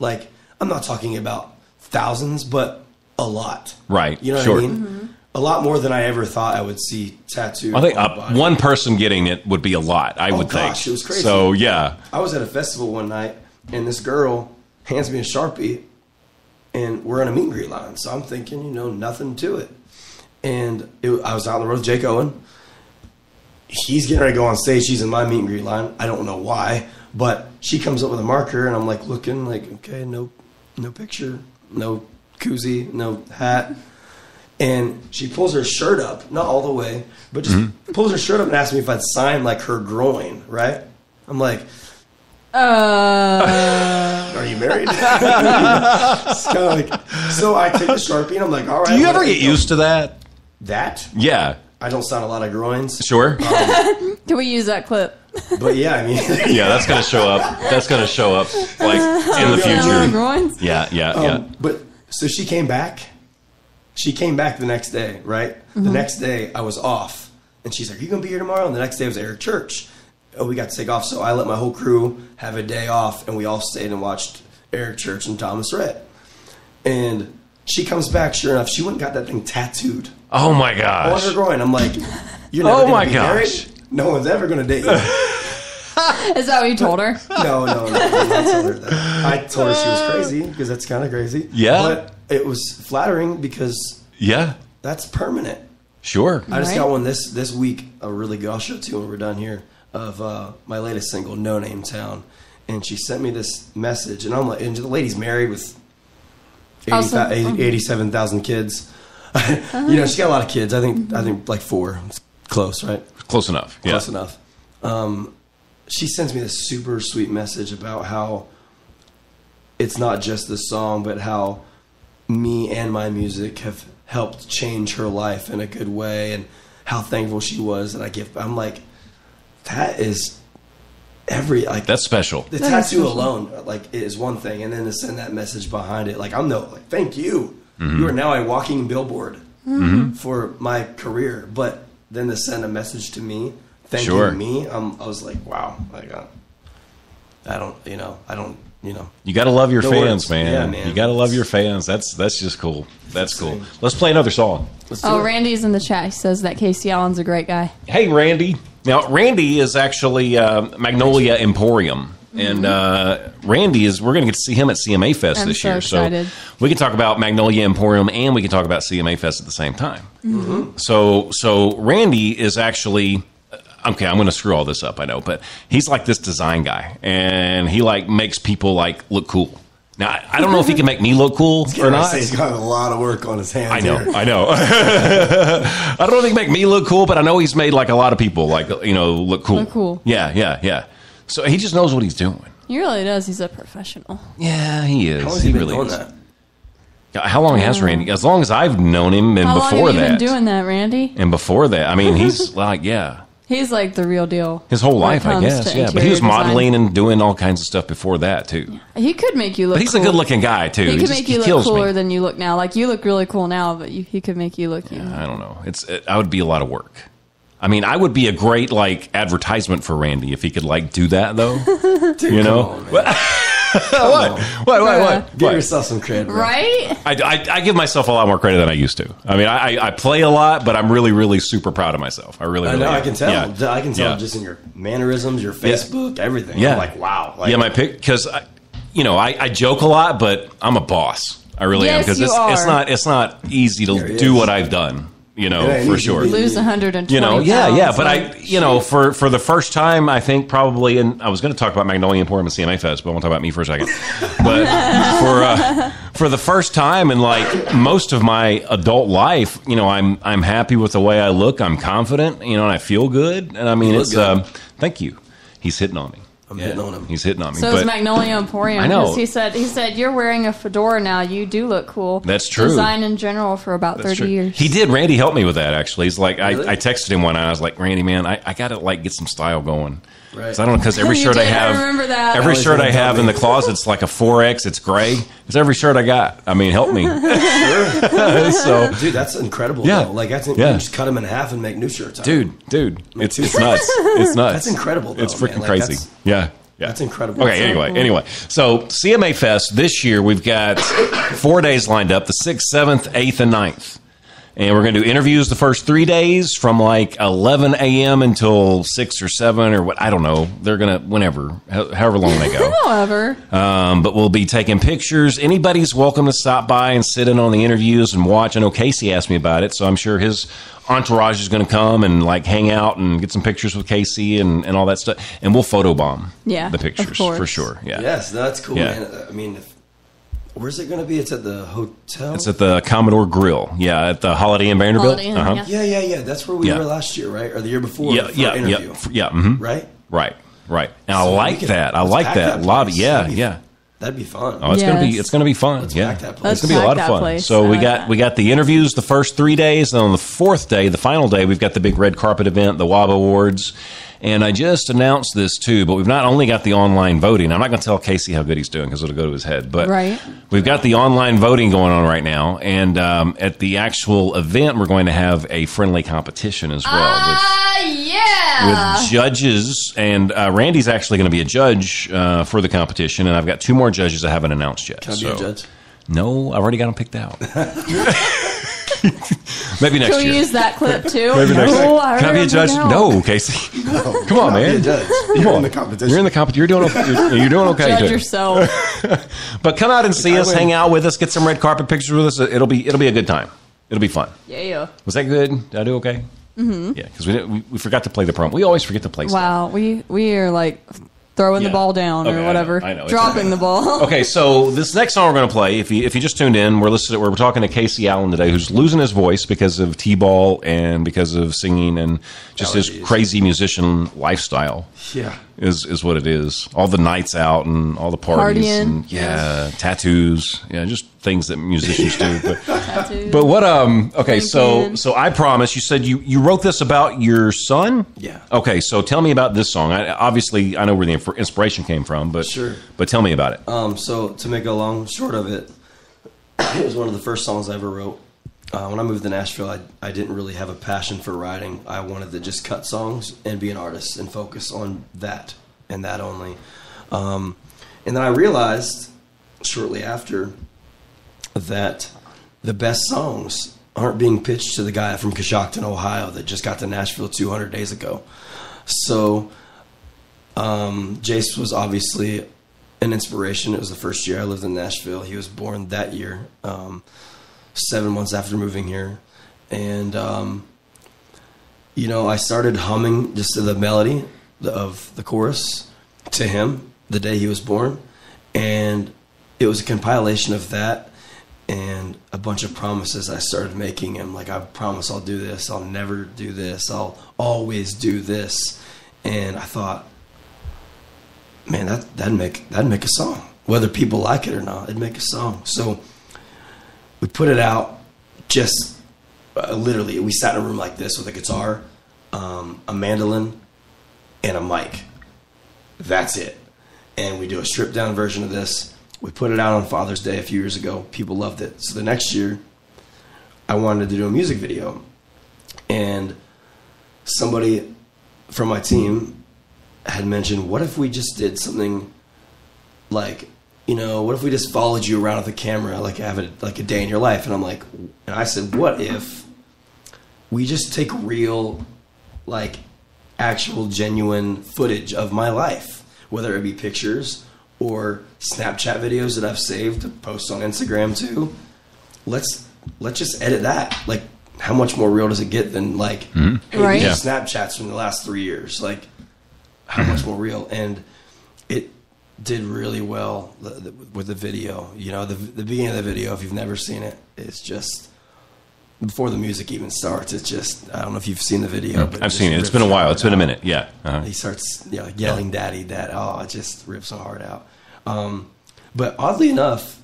Like, I'm not talking about thousands, but a lot. Right. You know sure. what I mean? Mm-hmm. A lot more than I ever thought I would see tattooed. I think on uh, one person getting it would be a lot, I oh, would gosh, think. It was crazy. So, yeah. I was at a festival one night, and this girl hands me a Sharpie. And we're in a meet and greet line. So I'm thinking, you know, nothing to it. And it, I was out on the road with Jake Owen. He's getting ready to go on stage. She's in my meet and greet line. I don't know why. But she comes up with a marker. And I'm like looking like, okay, no no picture. No koozie. No hat. And she pulls her shirt up. Not all the way. But just mm-hmm. pulls her shirt up and asks me if I'd sign like her groin. Right? I'm like... Uh, are you married? It's kind of like, so I take the Sharpie and I'm like, all right. Do you ever get used to that? That? Yeah. I don't sign a lot of groins. Sure. Um, Can we use that clip? But yeah, I mean. yeah, that's going to show up. That's going to show up like in the future. Groins? Yeah, yeah, um, yeah. But so she came back. She came back the next day, right? Mm-hmm. The next day I was off. And she's like, are you going to be here tomorrow? And the next day was Eric Church. Oh, we got to take off, so I let my whole crew have a day off, and we all stayed and watched Eric Church and Thomas Rhett. And she comes back, sure enough, she went and got that thing tattooed. Oh my gosh! On her groin. I'm like, you're never oh gonna my be gosh. married. No one's ever gonna date you. Is that what you told her? No, no, no. I told her that. I told her she was crazy because that's kind of crazy. Yeah, but it was flattering because yeah, that's permanent. Sure. I just right. got one this this week. A really good. I'll show it to you when we're done here. Of uh, my latest single, No Name Town, and she sent me this message, and I'm like, and the lady's married with eighty-seven thousand kids. Uh-huh. You know, she's got a lot of kids. I think mm-hmm. I think like four. It's close, right? Close enough. Yeah. Close enough. Um, she sends me this super sweet message about how it's not just the song, but how me and my music have helped change her life in a good way, and how thankful she was that I give. I'm like, that is every like that's special. The that tattoo alone, like, is one thing, and then to send that message behind it, like I'm no, like thank you. Mm-hmm. You are now a walking billboard mm-hmm. for my career. But then to send a message to me, thanking sure. me, um, I was like, wow, like uh, I don't, you know, I don't. You know, you got to love your no fans, man. Yeah, man. You got to love your fans. That's that's just cool. That's cool. Let's play another song. Oh, it. Randy's in the chat. He says that Casee Allen's a great guy. Hey, Randy. Now, Randy is actually uh, Magnolia Emporium. Mm-hmm. And uh, Randy is, we're going to get to see him at C M A Fest I'm this so year. Excited. So we can talk about Magnolia Emporium and we can talk about C M A Fest at the same time. Mm-hmm. So, so Randy is actually... Okay, I'm going to screw all this up, I know, but he's like this design guy, and he like makes people like look cool. Now, I, I don't know if he can make me look cool or not. He's got a lot of work on his hands. I know, here. I know. I don't know if he can make me look cool, but I know he's made like a lot of people like, you know, look cool. Look cool. Yeah, yeah, yeah. So he just knows what he's doing. He really does. He's a professional. Yeah, he is. How long has he been really doing that? How long has Randy? As long as I've known him, and How before long have you that, been doing that, Randy, and before that, I mean, he's like, yeah. He's like the real deal. His whole life, I guess. Yeah, but he was modeling and doing all kinds of stuff before that too. He could make you look. But he's a good-looking guy too. He could make you look cooler than you look now. Like you look really cool now, but you, he could make you look. Yeah, I don't know. It's it, I would be a lot of work. I mean, I would be a great like advertisement for Randy if he could like do that though. Dude, you know. Come on, man. What? What? What? What? Give yourself some credit, bro. Right? I, I, I give myself a lot more credit than I used to. I mean, I, I play a lot, but I'm really, really super proud of myself. I really, really. I know. Am. I can tell. Yeah. I can tell yeah. just in your mannerisms, your Facebook, yeah. everything. Yeah. I'm like, wow. Like, yeah, my pick because, you know, I, I joke a lot, but I'm a boss. I really yes, am because it's, it's not it's not easy to do what I've done. You know, yeah, for sure. Lose one hundred twenty. You know, yeah, pounds, yeah. But like, I, you geez. know, for, for the first time, I think probably, and I was going to talk about Magnolia Emporium and C M A Fest, but I won't talk about me for a second. But for uh, for the first time in like most of my adult life, you know, I'm I'm happy with the way I look. I'm confident, you know, and I feel good. And I mean, it's um, thank you. He's hitting on me. I'm yeah. hitting on him. He's hitting on me. So it's Magnolia Emporium. I know. He said, he said, you're wearing a fedora now. You do look cool. That's true. Design in general for about That's thirty true. years. He did. Randy helped me with that, actually. He's like, really? I, I texted him one night. I was like, Randy, man, I, I got to like get some style going. Right. I don't because every shirt did, I have, I remember that. every shirt I have in the closet's like a four X. It's gray. It's every shirt I got. I mean, help me. Sure. So, dude, that's incredible. Yeah, though. like that's yeah. you just cut them in half and make new shirts. Out. Dude, dude, it's it's nuts. It's nuts. That's incredible. Though, it's freaking like, crazy. That's, yeah, yeah, that's incredible. Okay, that's anyway, cool. anyway. So C M A Fest this year, we've got four days lined up: the sixth, seventh, eighth, and ninth. And we're going to do interviews the first three days from like eleven a.m. until six or seven or what. I don't know. They're going to, whenever, however long they go. However. Um, but we'll be taking pictures. Anybody's welcome to stop by and sit in on the interviews and watch. I know Casee asked me about it, so I'm sure his entourage is going to come and like hang out and get some pictures with Casee and, and all that stuff. And we'll photobomb yeah, the pictures for sure. Yeah. Yes, that's cool, yeah. man. I mean, if where's it going to be? It's at the hotel? It's at the Commodore Grill. Yeah, at the Holiday Inn Vanderbilt. Holiday Inn, uh-huh. yeah. yeah, yeah, yeah. That's where we yeah. were last year, right? Or the year before. Yeah, for yeah, interview. yeah. yeah mm-hmm. Right? Right, right. And so I like can, that. I like that. A lot of, yeah, that'd be, yeah. That'd be fun. Oh, it's yes. going to be it's gonna be fun. Let's yeah. pack that place. It's going to be a lot of fun. Place. So I we like got that. we got the interviews the first three days. And on the fourth day, the final day, we've got the big red carpet event, the WOBA Awards. And I just announced this, too, but we've not only got the online voting. I'm not going to tell Casee how good he's doing because it'll go to his head. But right. we've got the online voting going on right now. And um, at the actual event, we're going to have a friendly competition as well. Ah, uh, yeah. With judges. And uh, Randy's actually going to be a judge uh, for the competition. And I've got two more judges I haven't announced yet. Can I so. be a judge? No, I've already got them picked out. Maybe next Can year. Can we use that clip too? Maybe next no, year. Can I be a judge? No, Casee. No, Come on, man. Be a judge. You're on. in the competition. You're in the competition. You're doing okay. You're, you're doing okay. Judge too. yourself. But come out and see I us. Win. Hang out with us. Get some red carpet pictures with us. It'll be it'll be a good time. It'll be fun. Yeah, yeah. Was that good? Did I do okay? Mm-hmm. Yeah, because we, we we forgot to play the promo. We always forget to play stuff. Wow, we, we are like throwing yeah. the ball down okay, or whatever. I know. I know. Dropping okay. the ball. Okay, so this next song we're going to play, if you if you just tuned in, we're listening, we're talking to Casee Allen today, who's losing his voice because of T-ball and because of singing and just his crazy musician lifestyle. Yeah. Is is what it is. All the nights out and all the parties. Partying. And, yeah, yes. tattoos. Yeah, just things that musicians do. But, tattoos. But what, um, okay, Thank so you. so I Promise, you said you, you wrote this about your son? Yeah. Okay, so tell me about this song. I, obviously, I know where the inf- inspiration came from, but sure. but tell me about it. Um, so to make a long short of it, it was one of the first songs I ever wrote. Uh, when I moved to Nashville, I, I didn't really have a passion for writing. I wanted to just cut songs and be an artist and focus on that and that only. Um, and then I realized shortly after that the best songs aren't being pitched to the guy from Coshocton, Ohio that just got to Nashville two hundred days ago. So um, Jace was obviously an inspiration. It was the first year I lived in Nashville. He was born that year. Um seven months after moving here. And, um, you know, I started humming just the melody of the chorus to him the day he was born. And it was a compilation of that and a bunch of promises I started making him. Like, I promise I'll do this. I'll never do this. I'll always do this. And I thought, man, that, that'd make, that'd make a song. Whether people like it or not, it'd make a song. So we put it out, just uh, literally, we sat in a room like this with a guitar, um, a mandolin, and a mic. That's it. And we do a stripped down version of this. We put it out on Father's Day a few years ago. People loved it. So the next year, I wanted to do a music video. And somebody from my team had mentioned, what if we just did something like, you know, what if we just followed you around with a camera, like have a, like a day in your life? And I'm like, and I said, what if we just take real, like actual genuine footage of my life, whether it be pictures or Snapchat videos that I've saved to post on Instagram too. Let's, let's just edit that. Like, how much more real does it get than like mm-hmm. hey, right. these yeah. Snapchats from the last three years? Like how much more real? And it, did really well with the video. You know, the, the beginning of the video, if you've never seen it, it's just before the music even starts. It's just, I don't know if you've seen the video. But I've it seen it. It's been a while. It's been out. a minute. Yeah. Uh-huh. He starts you know, yelling, "Daddy, Dad!" Oh, it just rips my heart out. Um, but oddly enough,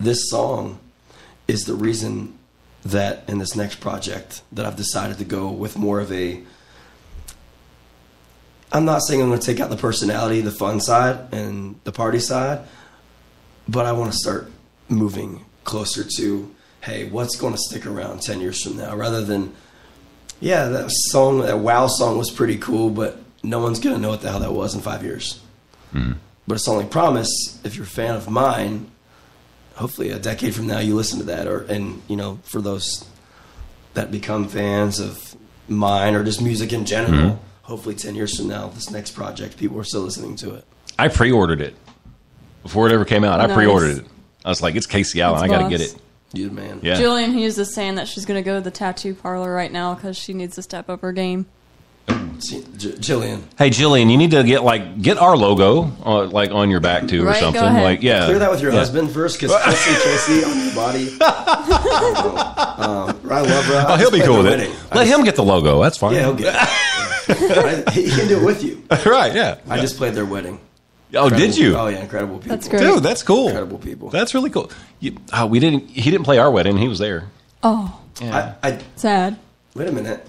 this song is the reason that in this next project that I've decided to go with more of a, I'm not saying I'm going to take out the personality, the fun side, and the party side, but I want to start moving closer to, hey, what's going to stick around ten years from now? Rather than, yeah, that song, that wow song was pretty cool, but no one's going to know what the hell that was in five years. Mm-hmm. But it's only Promise, if you're a fan of mine, hopefully a decade from now you listen to that. Or and, you know, for those that become fans of mine or just music in general, mm-hmm. hopefully ten years from now, this next project, people are still listening to it. I pre-ordered it. Before it ever came out, I nice. pre-ordered it. I was like, it's Casee Allen. It's I got to get it. Dude, man. Yeah. Jillian Hughes is saying that she's going to go to the tattoo parlor right now because she needs to step up her game. J- Jillian. Hey, Jillian, you need to get like get our logo uh, like on your back, too, right? or something. Like, yeah. Clear that with your yeah. husband first, because Casee Casee on your body. I, um, I love her. Oh, he'll be cool with it. Let just, him get the logo. That's fine. Yeah, he'll get it. I, he can do it with you. Right, yeah. I yeah. just played their wedding. Oh, incredible, did you? Oh, yeah, incredible people. That's great. Dude, that's cool. Incredible people. That's really cool. You, oh, we didn't. He didn't play our wedding. He was there. Oh. Yeah. I, I, Sad. Wait a minute.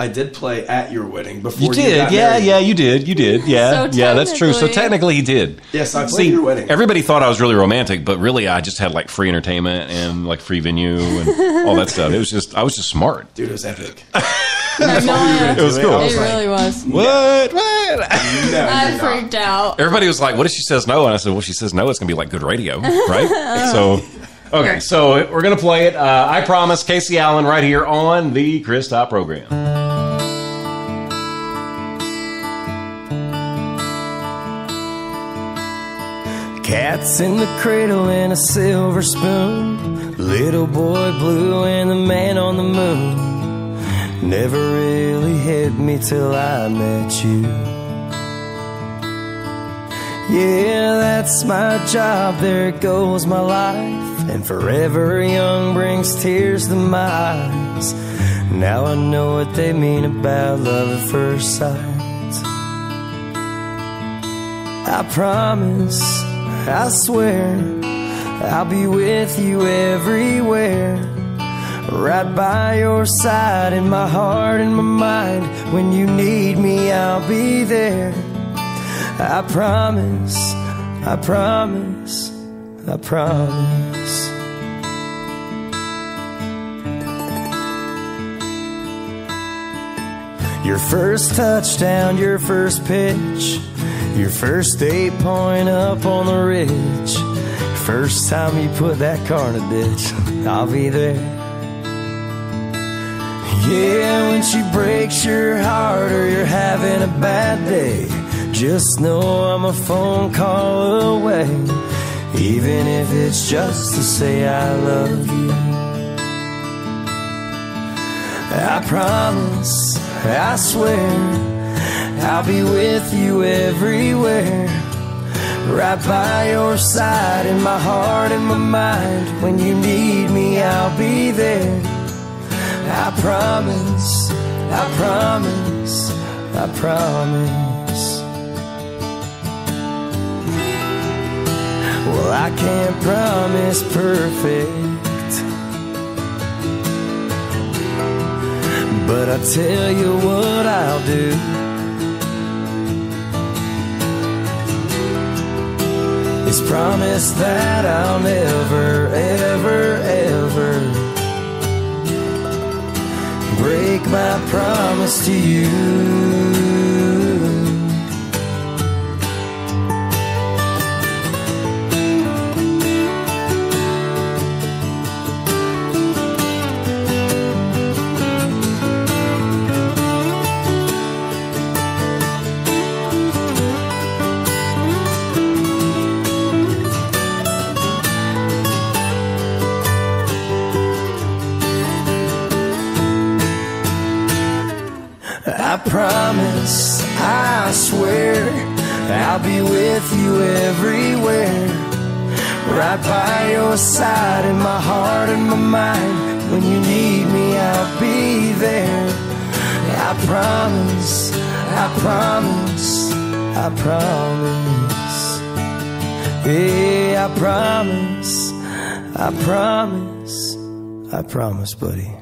I did play at your wedding before you did. You got yeah, married. yeah, you did. You did. Yeah, so yeah, that's true. So technically he did. Yes, I played See, your wedding. Everybody thought I was really romantic, but really I just had like free entertainment and like free venue and all that stuff. It was just, I was just smart. Dude, it was epic. Magnolia. It was cool. It really was. What? What? I freaked out. Everybody was like, what if she says no? And I said, well, if she says no, it's going to be like good radio, right? So, okay. So we're going to play it. Uh, I Promise, Casee Allen, right here on the Chris Top Program. Cats in the cradle and a silver spoon. little boy blue and the man on the moon never really hit me till I met you. Yeah, that's my job, there goes my life, and forever young brings tears to my eyes. Now I know what they mean about love at first sight. I promise, I swear, I'll be with you everywhere, right by your side, in my heart and my mind. When you need me, I'll be there. I promise, I promise, I promise. Your first touchdown, your first pitch, your first eight point up on the ridge, first time you put that car in a ditch, I'll be there. Yeah, when she breaks your heart or you're having a bad day, just know I'm a phone call away, even if it's just to say I love you. I promise, I swear, I'll be with you everywhere, right by your side, in my heart and my mind. When you need me, I'll be there. I promise, I promise, I promise. Well, I can't promise perfect, but I'll tell you what I'll do. It's promise that I'll never, ever, ever break my promise to you. I promise, I swear, I'll be with you everywhere, right by your side, in my heart and my mind. When you need me, I'll be there. I promise, I promise, I promise. Yeah, I promise, I promise, I promise, buddy.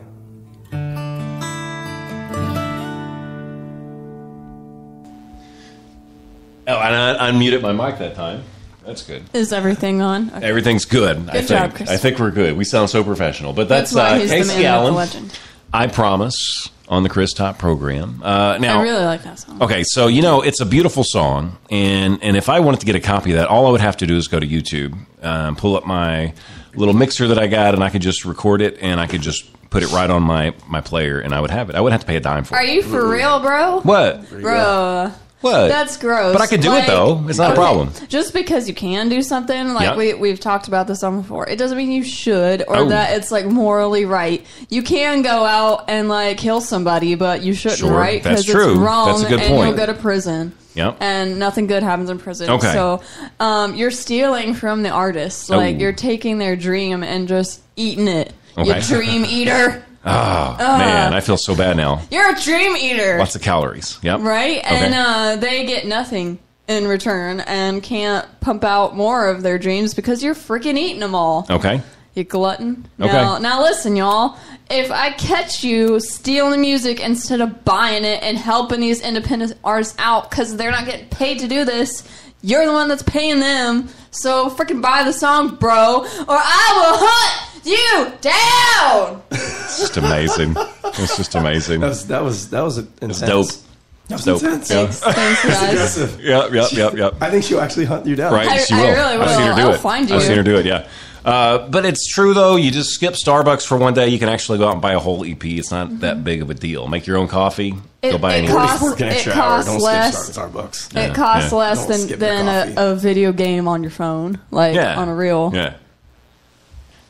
Oh, and I unmuted my mic that time. That's good. Is everything on? Okay. Everything's good. Good I think. job, Chris. I think we're good. We sound so professional. But that's, that's uh, Casee Allen, I Promise, on the Chris Top Program. Uh, now, I really like that song. Okay, so, you know, it's a beautiful song. And, and if I wanted to get a copy of that, all I would have to do is go to YouTube, um, pull up my little mixer that I got, and I could just record it, and I could just put it right on my, my player, and I would have it. I wouldn't have to pay a dime for it. Are you for real, bro? What? Bro. What? That's gross. But I could do like, it, though. It's not okay. a problem. Just because you can do something, like yep. we, we've talked about this on before, it doesn't mean you should or oh. that it's, like, morally right. You can go out and, like, kill somebody, but you shouldn't, sure, right? Because it's wrong, that's a good and point. You'll go to prison. Yep. And nothing good happens in prison. Okay. So um, you're stealing from the artist. Like, oh. you're taking their dream and just eating it. Okay. You dream eater. Oh, uh, man, I feel so bad now. You're a dream eater. Lots of calories. Yep. Right? Okay. And uh, they get nothing in return and can't pump out more of their dreams because you're freaking eating them all. Okay. You glutton. Okay. Now, now listen, y'all. If I catch you stealing music instead of buying it and helping these independent artists out because they're not getting paid to do this, you're the one that's paying them. So freaking buy the song, bro, or I will hunt you down. It's just amazing. It's just amazing. That was that was that was intense. That was dope. That was dope. Intense. Yeah. Thanks, thanks guys. Aggressive. Yep, yep, yep, yep. I think she'll actually hunt you down. Right, I, she will. I really will. I've seen her do I'll it. Find you. I've seen her do it. Yeah. Uh, but it's true though. You just skip Starbucks for one day. You can actually go out and buy a whole E P. It's not mm-hmm. that big of a deal. Make your own coffee. It, go buy it an costs, E P. It costs Don't less. Skip Starbucks. Yeah. It costs yeah. less Don't than than a, a video game on your phone, like yeah. on a reel. Yeah.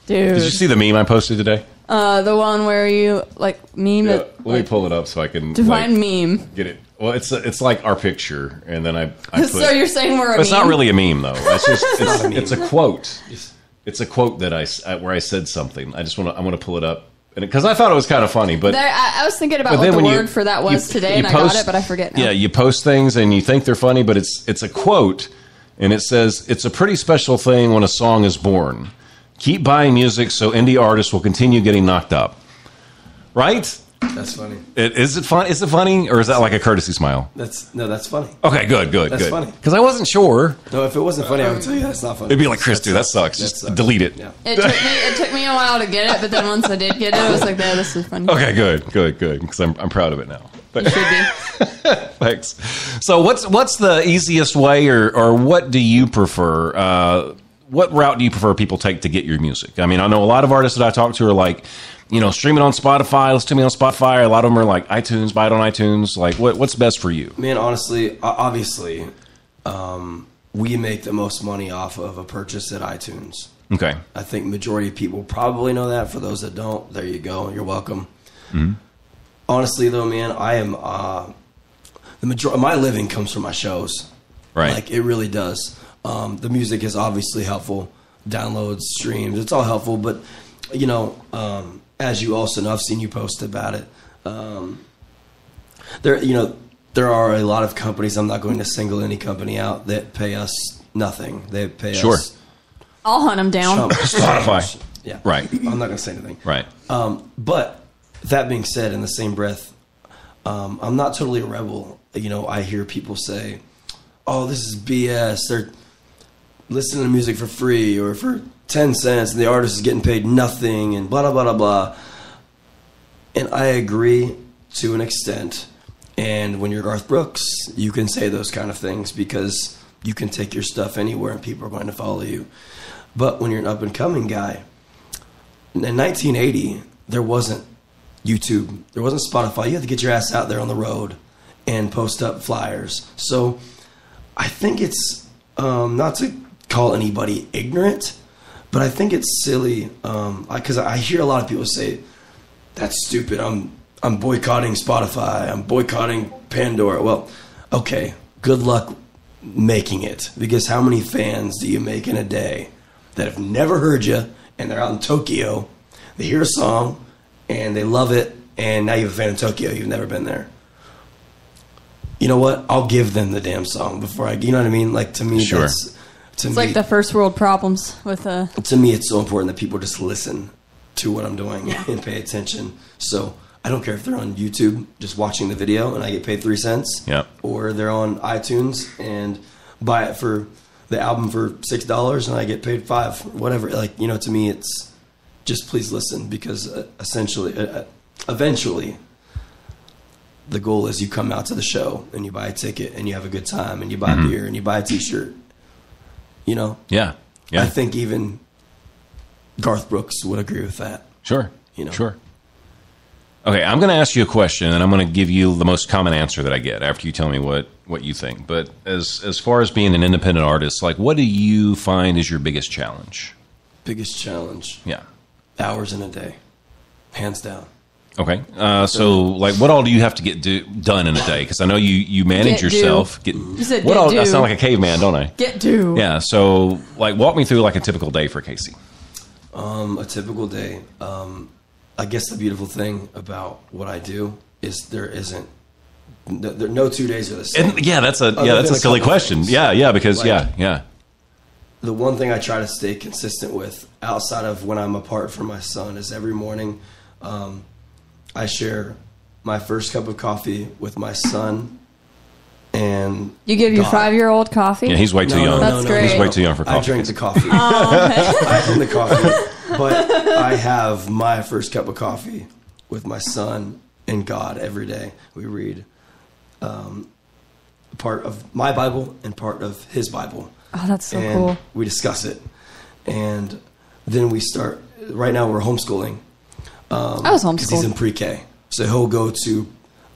Dude. Did you see the meme I posted today? Uh, the one where you, like, meme yeah, it. Let like, me pull it up so I can... Define like, meme. Get it. Well, it's a, it's like our picture, and then I, I put... So you're saying we're a meme? It's not really a meme, though. It's just it's, a, it's a quote. It's a quote that I, I where I said something. I just want to I want to pull it up. Because I thought it was kind of funny, but... There, I, I was thinking about what the word you, for that was you, today, you and post, I got it, but I forget now. Yeah, you post things, and you think they're funny, but it's it's a quote, and it says, "It's a pretty special thing when a song is born. Keep buying music so indie artists will continue getting knocked up." Right? That's funny. It, is it fun? Is it funny, or is that like a courtesy smile? That's no, that's funny. Okay, good, good, that's good. That's funny. Because I wasn't sure. No, if it wasn't funny, I would tell you that's not funny. It'd be like, Chris, that's dude, that sucks. That Just sucks. delete it. Yeah. It took me. It took me a while to get it, but then once I did get it, I was like, "No, this is funny." Okay, good, good, good. Because I'm I'm proud of it now. You should be. Thanks. So what's what's the easiest way, or or what do you prefer? Uh, what route do you prefer people take to get your music? I mean, I know a lot of artists that I talk to are like, you know, stream it on Spotify, listen to me on Spotify. A lot of them are like iTunes, buy it on iTunes. Like, what what's best for you? Man, honestly, obviously, um, we make the most money off of a purchase at iTunes. Okay. I think majority of people probably know that. For those that don't, there you go. You're welcome. Mm-hmm. Honestly, though, man, I am uh, the major- my living comes from my shows. Right. Like, it really does. Um, the music is obviously helpful. Downloads, streams, it's all helpful. But, you know... Um, As you also know, I've seen you post about it. Um, there, you know, there are a lot of companies. I'm not going to single any company out that pay us nothing. They pay sure. us. I'll hunt them down. Spotify. Yeah. Right. I'm not going to say anything. Right. Um, but that being said, in the same breath, um, I'm not totally a rebel. You know, I hear people say, "Oh, this is B S. They're listening to music for free or for ten cents and the artist is getting paid nothing and blah, blah, blah, blah." And I agree to an extent. And when you're Garth Brooks, you can say those kind of things because you can take your stuff anywhere and people are going to follow you. But when you're an up and coming guy, in nineteen eighty, there wasn't YouTube. There wasn't Spotify. You had to get your ass out there on the road and post up flyers. So I think it's um, not to call anybody ignorant, but I think it's silly because um, I, I hear a lot of people say, "That's stupid. I'm I'm boycotting Spotify. I'm boycotting Pandora." Well, okay, good luck making it, because how many fans do you make in a day that have never heard you and they're out in Tokyo, they hear a song and they love it, and now you have a fan in Tokyo, you've never been there. You know what? I'll give them the damn song before I, you know what I mean? Like, to me, sure. that's... To it's me, like the first world problems with a... To me, it's so important that people just listen to what I'm doing yeah. and pay attention. So I don't care if they're on YouTube just watching the video and I get paid three cents yeah. or they're on iTunes and buy it for the album for six dollars and I get paid five, whatever. Like, you know, to me, it's just please listen, because essentially, uh, eventually, the goal is you come out to the show and you buy a ticket and you have a good time and you buy mm-hmm. beer and you buy a t-shirt. You know? Yeah. Yeah. I think even Garth Brooks would agree with that. Sure. You know? Sure. Okay, I'm going to ask you a question, and I'm going to give you the most common answer that I get after you tell me what, what you think. But as as far as being an independent artist, like, what do you find is your biggest challenge? Biggest challenge? Yeah. Hours in a day. Hands down. Okay. Uh, so, like, what all do you have to get do, done in a day? Because I know you, you manage get yourself. Get, you said what get all? Do. I sound like a caveman, don't I? Get do. Yeah. So, like, walk me through, like, a typical day for Casee. Um, a typical day. Um, I guess the beautiful thing about what I do is there isn't no, there, no two days are the same. And, yeah, that's a yeah, that's a, a silly question. Things. Yeah, yeah, because like, yeah, yeah. The one thing I try to stay consistent with outside of when I'm apart from my son is every morning. Um, I share my first cup of coffee with my son, and you give God. your five-year-old coffee. Yeah, he's way too no, young. No, That's no, great. He's way too young for coffee. I drink the coffee. Oh, okay. I drink the coffee, but I have my first cup of coffee with my son and God every day. We read um, part of my Bible and part of his Bible. Oh, that's so and cool. We discuss it, and then we start. Right now, we're homeschooling. Um, I was homeschooled. He's in pre-K, so he'll go to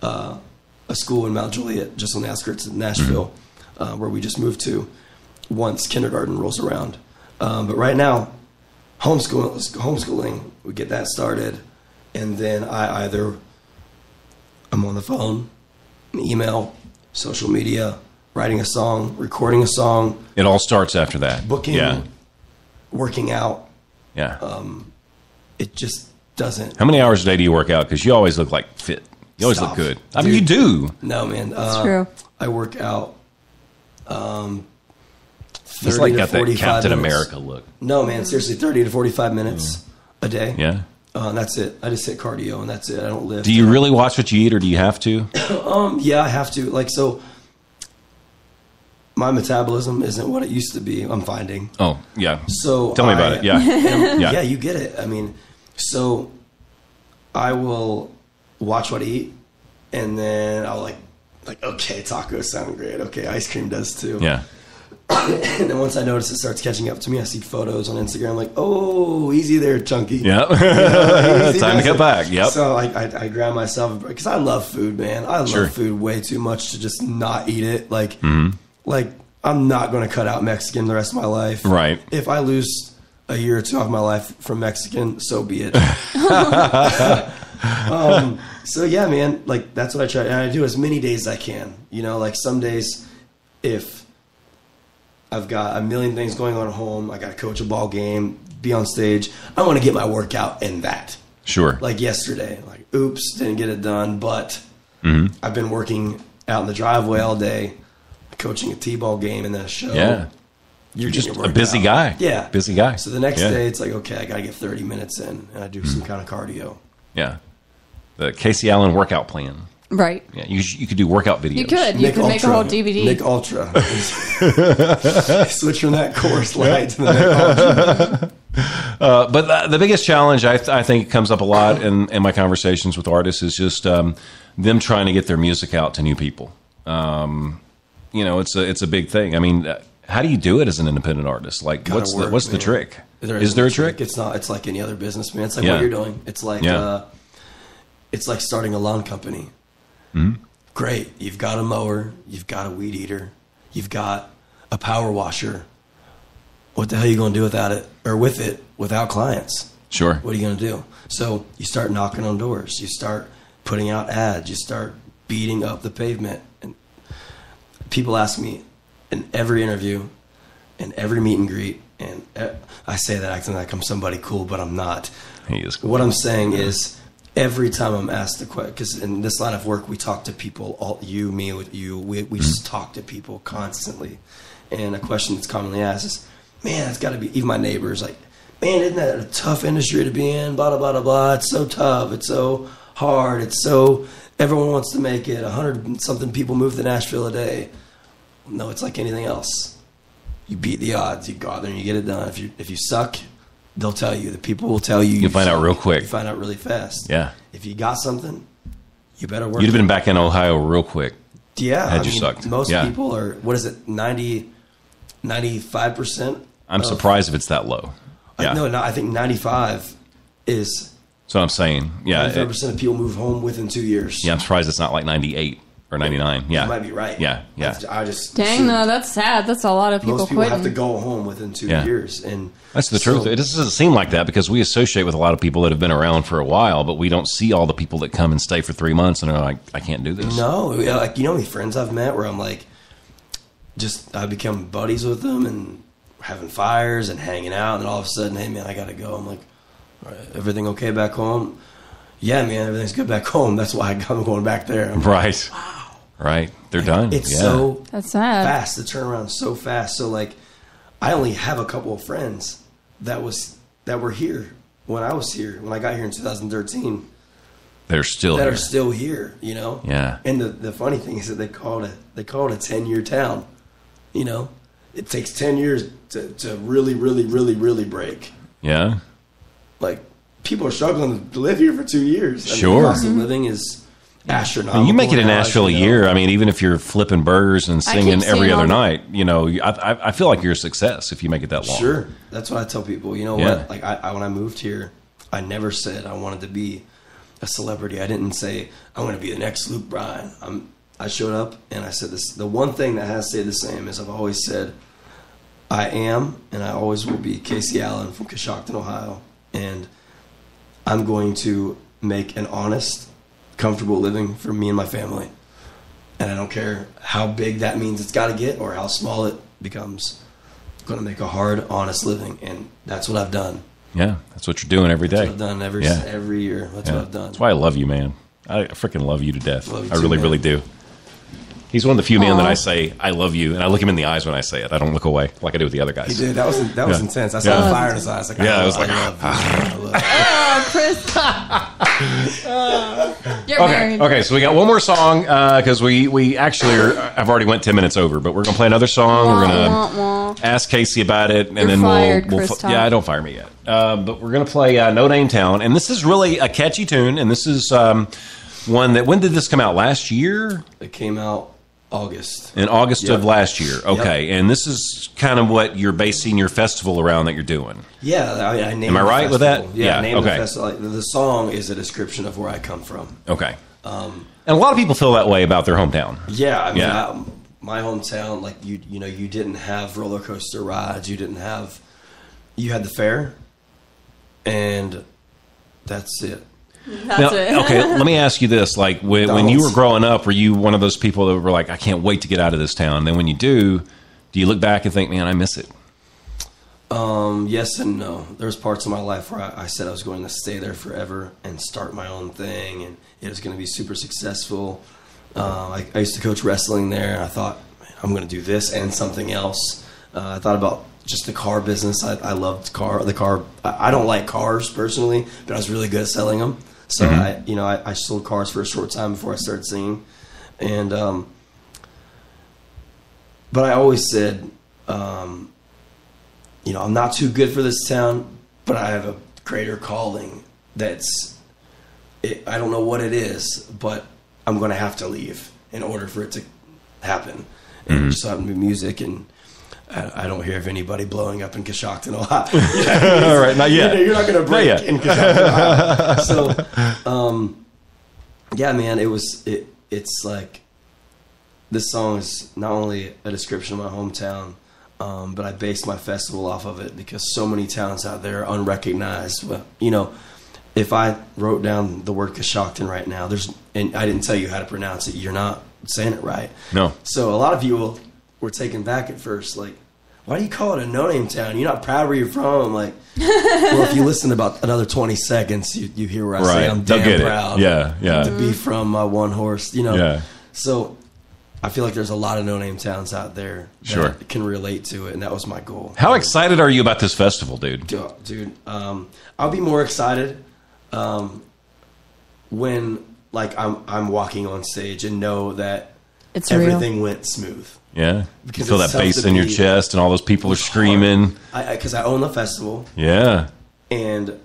uh, a school in Mount Juliet, just on the outskirts of Nashville, mm-hmm. uh, where we just moved to. Once kindergarten rolls around, um, but right now homeschooling, homeschooling, we get that started, and then I either I'm on the phone, an email, social media, writing a song, recording a song. It all starts after that. Booking, yeah. working out. Yeah. Um, it just doesn't. How many hours a day do you work out? Because you always look like fit. You always Stop. look good. I Dude. mean, you do. No, man. That's uh, true. I work out um, thirty it's like to got forty-five that Captain minutes. America look. No, man. Seriously, thirty to forty-five minutes mm. a day. Yeah. Uh, and that's it. I just hit cardio, and that's it. I don't lift. Do you really watch what you eat, or do you have to? um, yeah, I have to. Like, so my metabolism isn't what it used to be, I'm finding. Oh, yeah. So Tell me I, about it. Yeah. yeah. Yeah, you get it. I mean, so I will watch what I eat, and then I'll, like, like okay, tacos sound great. Okay, ice cream does, too. Yeah. And then once I notice it starts catching up to me, I see photos on Instagram like, oh, easy there, chunky. Yeah. You know, like, time to get back. Yep. So I, I, I grab myself, because I love food, man. I love sure. food way too much to just not eat it. Like, mm-hmm. like I'm not going to cut out Mexican the rest of my life. Right. If I lose a year or two of my life from Mexican, so be it. um, so yeah, man, like that's what I try. And I do as many days as I can, you know, like some days if I've got a million things going on at home. I got to coach a ball game, be on stage. I want to get my workout in that. Sure. Like yesterday, like, oops, didn't get it done. But mm-hmm. I've been working out in the driveway all day, coaching a t-ball game and then a show. Yeah. You're, You're just a busy guy. Yeah. Busy guy. So the next yeah. day it's like, okay, I got to get thirty minutes in and I do mm-hmm. some kind of cardio. Yeah. The Casee Allen workout plan. Right. Yeah, you, you could do workout videos. You could. You Nick could Ultra. make a whole D V D. Nick Ultra. Switch from that course light to the Nick Ultra. Uh, but the, the biggest challenge I, th I think comes up a lot in, in my conversations with artists is just um, them trying to get their music out to new people. Um, you know, it's a, it's a big thing. I mean, how do you do it as an independent artist? Like, Gotta what's, work, the, what's the trick? There is there a trick? trick? It's not. It's like any other business, man. It's like yeah. what you're doing. It's like yeah. uh, it's like starting a lawn company. Mm-hmm. Great. You've got a mower. You've got a weed eater. You've got a power washer. What the hell are you going to do without it or with it without clients? Sure. What are you going to do? So you start knocking on doors. You start putting out ads. You start beating up the pavement. And people ask me in every interview and every meet and greet. And I say that acting like I'm somebody cool, but I'm not. He is cool. What I'm saying is, every time I'm asked the question, because in this line of work, we talk to people, all, you, me, with you, we, we just talk to people constantly. And a question that's commonly asked is, man, it's got to be, even my neighbors, like, man, isn't that a tough industry to be in? Blah, blah, blah, blah. It's so tough. It's so hard. It's so, everyone wants to make it. A hundred something people move to Nashville a day. No, it's like anything else. You beat the odds. You go out there and you get it done. If you, if you suck, they'll tell you. The people will tell you. You find out real quick. You find out really fast. Yeah. If you got something, you better work. You'd have been back in Ohio real quick. Yeah. Had you sucked. Most people are, what is it, ninety, ninety-five percent? I'm surprised if it's that low. Yeah. No, no, I think ninety-five is. That's what I'm saying. Yeah. ninety-five percent of people move home within two years. Yeah, I'm surprised it's not like ninety-eight. Or ninety-nine, yeah. You might be right. Yeah, yeah. I just dang no, that's sad. That's a lot of people. Most people quitting. have to go home within two yeah. years, and that's the so, truth. It doesn't seem like that because we associate with a lot of people that have been around for a while, but we don't see all the people that come and stay for three months and are like, I can't do this. No, like you know, any friends I've met where I'm like, just I become buddies with them and having fires and hanging out, and then all of a sudden, hey man, I gotta go. I'm like, all right, everything okay back home? Yeah, man, everything's good back home. That's why I'm going back there. I'm right. Like, wow. Right. They're like, done. It's yeah. so That's sad. fast. The turnaround is so fast. So like I only have a couple of friends that was that were here when I was here, when I got here in two thousand thirteen. They're still that here. are still here, you know? Yeah. And the, the funny thing is that they called it they called a ten year town. You know? It takes ten years to, to really, really, really, really break. Yeah. Like people are struggling to live here for two years. I sure. mean, the cost of living is astronomical. And you make it in Nashville a year. I mean, even if you're flipping burgers and singing every other night, you know, I, I feel like you're a success if you make it that long. Sure. That's what I tell people. You know yeah. what? Like I, I, when I moved here, I never said I wanted to be a celebrity. I didn't say I'm going to be the next Luke Bryan. I'm, I showed up and I said this. The one thing that has stayed the same is I've always said I am, and I always will be, Casee Allen from Coshocton, Ohio, and I'm going to make an honest, comfortable living for me and my family, and I don't care how big that means it's got to get or how small it becomes. I'm going to make a hard, honest living, and that's what I've done. Yeah, that's what you're doing every day. That's what I've done every, yeah. every year. That's yeah. what I've done. That's why I love you, man. I freaking love you to death. Love you I too, really, man. really do. He's one of the few Aww. men that I say, I love you. And I look him in the eyes when I say it. I don't look away like I do with the other guys. You did. That was that yeah. was intense. I saw yeah. the fire in his eyes. Like, yeah, I, I was like, I love you. Oh, Chris. uh, you're okay. married. Okay, so we got one more song because uh, we, we actually are, I've already went ten minutes over, but we're going to play another song. Wah, we're going to ask Casee about it. And you're then fired, we'll. we'll Chris Top. Yeah, don't fire me yet. Uh, but we're going to play uh, No Name Town. And this is really a catchy tune. And this is um, one that, when did this come out? Last year? It came out. August. In August yep. of last year. Okay. Yep. And this is kind of what you're basing your festival around that you're doing. Yeah. I, I named Am I right festival. with that? Yeah. yeah. Name okay. the, festival. The song is a description of where I come from. Okay. Um, and a lot of people feel that way about their hometown. Yeah. I mean, yeah. I, my hometown, like, you you know, you didn't have roller coaster rides. You didn't have, you had the fair, and that's it. That's now, it. Okay, let me ask you this. Like, when, when you were growing up, were you one of those people that were like, I can't wait to get out of this town? And then when you do, do you look back and think, man, I miss it? Um, yes and no. There was parts of my life where I, I said I was going to stay there forever and start my own thing, and it was going to be super successful. Uh, I, I used to coach wrestling there, and I thought, man, I'm going to do this and something else. Uh, I thought about just the car business. I, I loved car. The car. I, I don't like cars personally, but I was really good at selling them. So mm-hmm. I, you know, I, I sold cars for a short time before I started singing, and um, but I always said, um, you know, I'm not too good for this town, but I have a greater calling. That's, it, I don't know what it is, but I'm going to have to leave in order for it to happen. Mm-hmm. And just having music and. I don't hear of anybody blowing up in Coshocton, Ohio. All right, not yet. You know, you're not going to break in Coshocton, Ohio. So, um, yeah, man, it was. It, it's like this song is not only a description of my hometown, um, but I based my festival off of it because so many towns out there are unrecognized. Well, you know, if I wrote down the word Coshocton right now, there's, and I didn't tell you how to pronounce it, you're not saying it right. No. So a lot of you will. We're taken back at first, like, why do you call it a no-name town? You're not proud where you're from. I'm like, well, if you listen about another twenty seconds, you, you hear where I right. say I'm damn proud. It. Yeah, yeah. To be from my one horse, you know. Yeah. So I feel like there's a lot of no-name towns out there that sure. can relate to it, and that was my goal. How excited are you about this festival, dude? Dude, um, I'll be more excited um, when, like, I'm, I'm walking on stage and know that it's everything real. went smooth. Yeah, because you feel that bass in your chest, and all those people are screaming. Because I, I, I own the festival. Yeah, and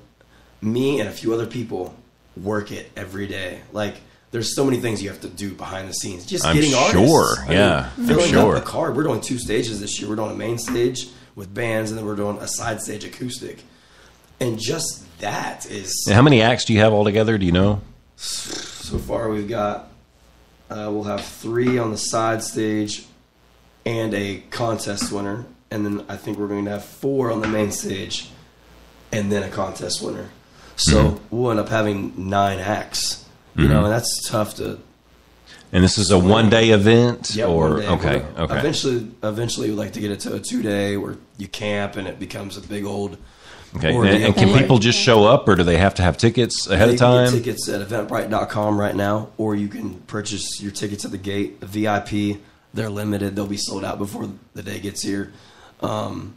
me and a few other people work it every day. Like, there's so many things you have to do behind the scenes. Just I'm getting artists. Sure. I yeah, mean, filling I'm sure. up the card. We're doing two stages this year. We're doing a main stage with bands, and then we're doing a side stage acoustic. And just that is. And how many acts do you have altogether? Do you know? So far, we've got. Uh, we'll have three on the side stage. And a contest winner, and then I think we're going to have four on the main stage, and then a contest winner. So mm-hmm. we'll end up having nine acts, you mm-hmm. know, and that's tough to. And this is a one-day event, yeah, or one day. okay, gonna, okay. Eventually, eventually, we'd like to get it to a two-day where you camp and it becomes a big old. Okay, and, and can people just show up, or do they have to have tickets ahead of time? You can get tickets at eventbrite dot com right now, or you can purchase your tickets at the gate, V I P. They're limited. They'll be sold out before the day gets here. Um,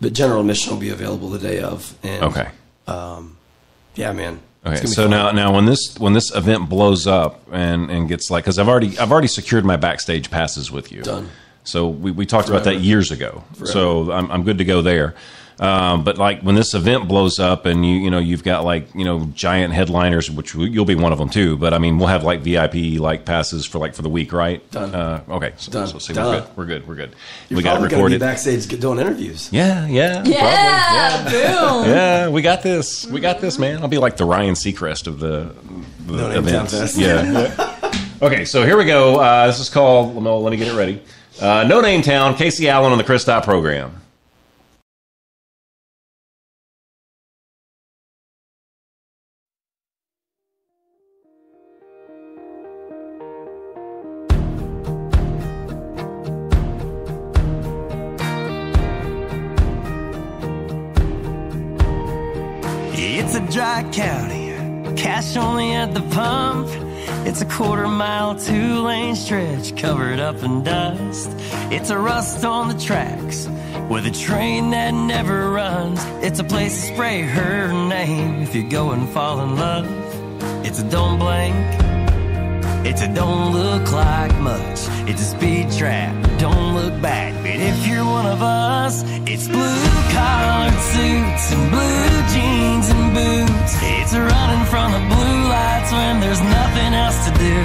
but general admission will be available the day of. And, okay. Um, yeah, man. Okay. So fun. now, now when this when this event blows up and, and gets like, because I've already I've already secured my backstage passes with you. Done. So we, we talked Forever. about that years ago. Forever. So I'm I'm good to go there. Um, but like when this event blows up and you you know you've got like you know giant headliners, which you'll be one of them too. But I mean we'll have like V I P like passes for like for the week, right? Done. Uh, okay, so, Done. so see, we're good. We're good. We're good. You're we got it recorded. Be backstage doing interviews. Yeah, yeah, yeah, probably. yeah. Boom. yeah, we got this. We got this, man. I'll be like the Ryan Seacrest of the, the no event. Yeah. Okay, so here we go. Uh, this is called. No, let me get it ready. Uh, No Name Town. Casee Allen on the Chris Top Program. dry county, cash only at the pump. It's a quarter mile, two lane stretch covered up in dust. It's a rust on the tracks with a train that never runs. It's a place to spray her name if you go and fall in love. It's a don't blink, it's a don't look like much. It's a speed trap, don't look back. But if you're one of us, it's blue collared suits and blue jeans and boots. It's running from the blue lights when there's nothing else to do.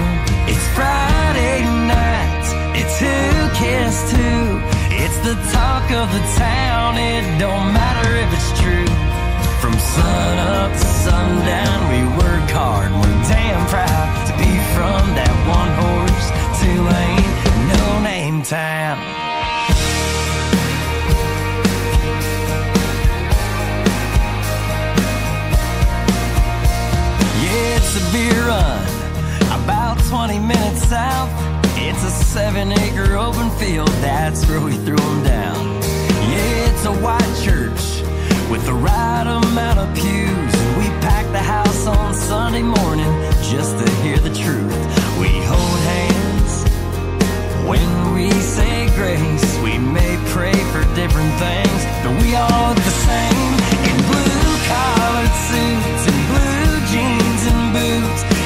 It's Friday night, it's who kissed who. It's the talk of the town, it don't matter if it's true. From sun up to sundown, we work hard, we're damn proud to be from that one horse, two lane, no name town. It's a beer run, about twenty minutes south. It's a seven acre open field, that's where we threw them down. Yeah, it's a white church with the right amount of pews. We pack the house on Sunday morning just to hear the truth. We hold hands when we say grace. We may pray for different things, but we all look the same in blue collared suits and blue jeans.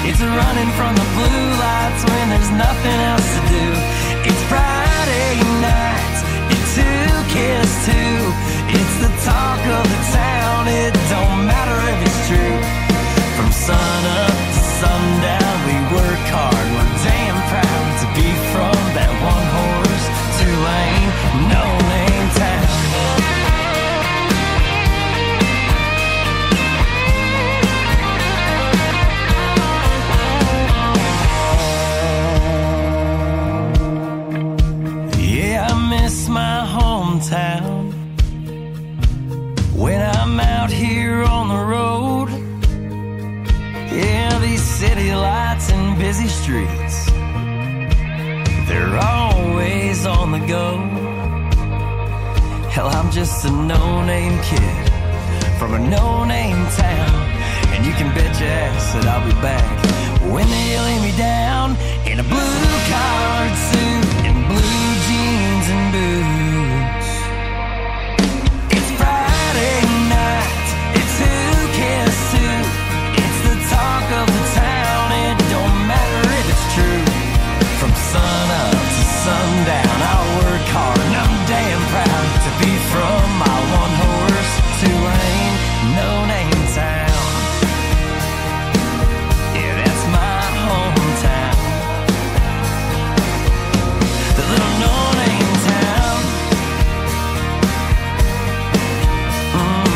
It's running from the blue lights when there's nothing else to do. It's Friday night, it's who kissed who. It's the talk of the town, it don't matter if it's true. From sun up to sundown, we work hard, we're damn proud to be from that one horse, two lane, no name town. Miss my hometown. When I'm out here on the road, yeah, these city lights and busy streets, they're always on the go. Hell, I'm just a no-name kid from a no-name town, and you can bet your ass that I'll be back when they lay me down in a blue-collared suit and blue jeans and boots. It's Friday night, it's who kissed who. It's the talk of the town, it don't matter if it's true. From sun up to sundown, I work hard and I'm damn proud to be from my one horse, two lane, no name town. Yeah, that's my hometown, the little no name town. Mm.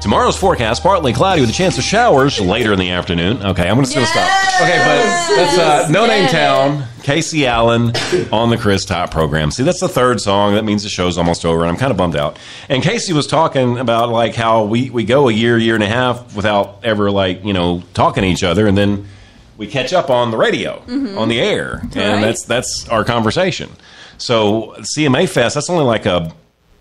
Tomorrow's forecast, partly cloudy with a chance of showers later in the afternoon. Okay, I'm just going to stop. Okay, but that's uh, No Name Town. Casee Allen on the Chris Top program. See, that's the third song. That means the show's almost over, and I'm kind of bummed out. And Casee was talking about, like, how we, we go a year, year and a half without ever, like, you know, talking to each other, and then we catch up on the radio, mm-hmm. on the air, and right. that's that's our conversation. So C M A Fest, that's only like a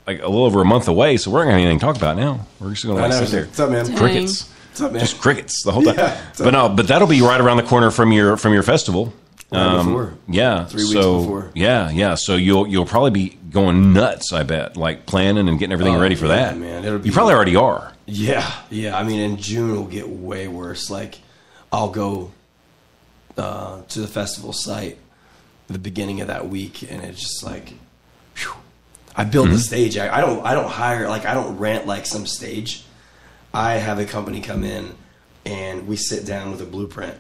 like a little over a month away, so we're not going to have anything to talk about now. We're just going to sit there. What's up, man? Crickets. What's up, man? Just crickets the whole time. Yeah, but no, but that'll be right around the corner from your from your festival. Right before. Um, yeah, three weeks so, before. Yeah, yeah. So you'll you'll probably be going nuts, I bet, like planning and getting everything oh, ready for yeah, that. Man, it'll be you probably like, already are. Yeah, yeah. I mean, in June it'll get way worse. Like, I'll go uh, to the festival site the beginning of that week, and it's just like, whew, I build mm-hmm. the stage. I, I don't I don't hire like I don't rent like some stage. I have a company come in, and we sit down with a blueprint.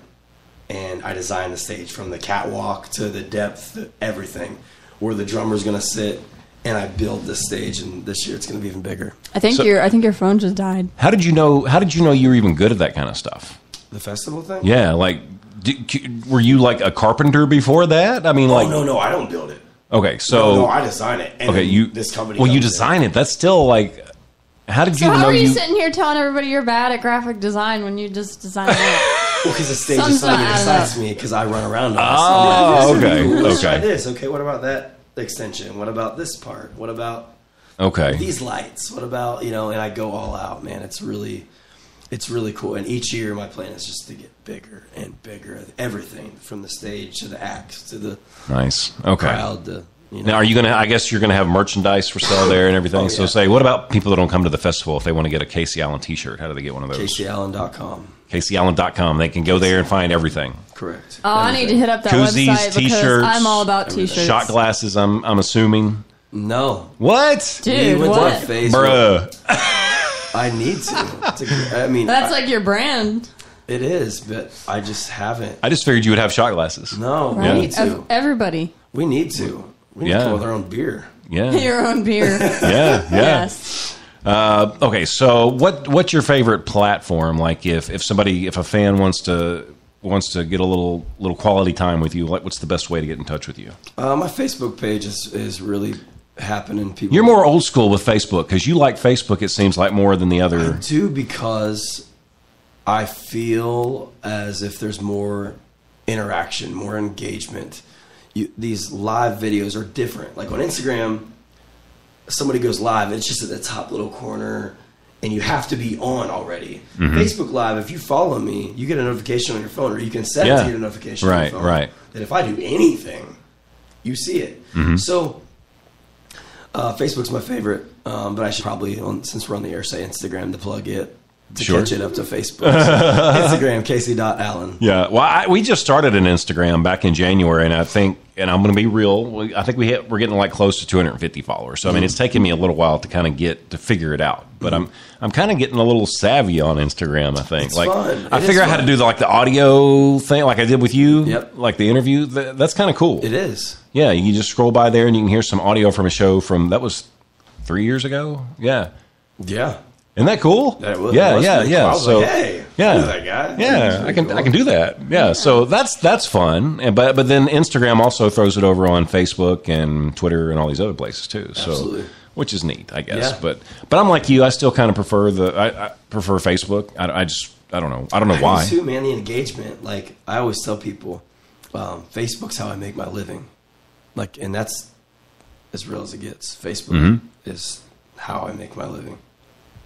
And I designed the stage from the catwalk to the depth, everything, where the drummer's going to sit. And I build this stage, and this year it's going to be even bigger. I think so, your I think your phone just died. How did you know? How did you know you were even good at that kind of stuff? The festival thing? Yeah, like, did, were you like a carpenter before that? I mean, oh, like, no, no, I don't build it. Okay, so no, no I design it. And okay, you this company. Well, you design it. it. That's still like. How did so you how know? How are you, you sitting here telling everybody you're bad at graphic design when you just design it? Well, because the stage Some's is something that excites me because I run around. Oh, so okay. Ooh, let's okay. try this. Okay, what about that extension? What about this part? What about okay these lights? What about, you know, and I go all out, man. It's really, it's really cool. And each year my plan is just to get bigger and bigger. Everything from the stage to the acts to the nice okay crowd to, you know. Now, are you going to, I guess you're going to have merchandise for sale there and everything. Oh, yeah. So say, what about people that don't come to the festival? If they want to get a Casee Allen t-shirt, how do they get one of those? Casee Allen dot com. Casee Allen dot com. They can go there and find everything. Correct. Oh, everything. I need to hit up that Koozies, website because I'm all about everything. T-shirts. Shot glasses, I'm I'm assuming. No. What? Dude, what? what? Bruh. I need to. to I mean, That's I, like your brand. It is, but I just haven't. I just figured you would have shot glasses. No, right? we need to. Everybody. We need to. We need yeah. to call their own beer. Yeah. Your own beer. yeah. Yeah. Yes. Uh, okay. So what, what's your favorite platform? Like if, if somebody, if a fan wants to, wants to get a little, little quality time with you, like what's the best way to get in touch with you? Uh, my Facebook page is, is really happening. People. You're more old school with Facebook. Cause you like Facebook. It seems like more than the other. I do, because I feel as if there's more interaction, more engagement. You, these live videos are different. Like on Instagram, somebody goes live, it's just at the top little corner, and you have to be on already. Mm-hmm. Facebook Live, if you follow me, you get a notification on your phone, or you can set yeah. it to your notification right, on your phone. Right, right. That if I do anything, you see it. Mm-hmm. So uh, Facebook's my favorite, um, but I should probably, on, since we're on the air, say Instagram to plug it. To sure. catch it up to Facebook. So Instagram, Casee dot Allen. Yeah. Well, I, we just started an Instagram back in January, and I think, and I'm going to be real, I think we hit, we're getting like close to two hundred fifty followers. So, I mean, it's taken me a little while to kind of get, to figure it out. But I'm I'm kind of getting a little savvy on Instagram, I think. It's like, fun. I it figure out fun. how to do the, like the audio thing, like I did with you, yep. like the interview. That, that's kind of cool. It is. Yeah. You just scroll by there, and you can hear some audio from a show from, that was three years ago? Yeah. Yeah. Isn't that cool? That was, yeah, yeah, cool. yeah. I was so, like, hey, yeah, I that guy. Yeah, I can, cool. I can do that. Yeah, yeah, so that's that's fun. And but but then Instagram also throws it over on Facebook and Twitter and all these other places too. So, absolutely. Which is neat, I guess. Yeah. But but I'm like you. I still kind of prefer the I, I prefer Facebook. I, I just I don't know. I don't know I why. Do too, man. The engagement. Like I always tell people, um, Facebook's how I make my living. Like, and that's as real as it gets. Facebook mm-hmm. is how I make my living.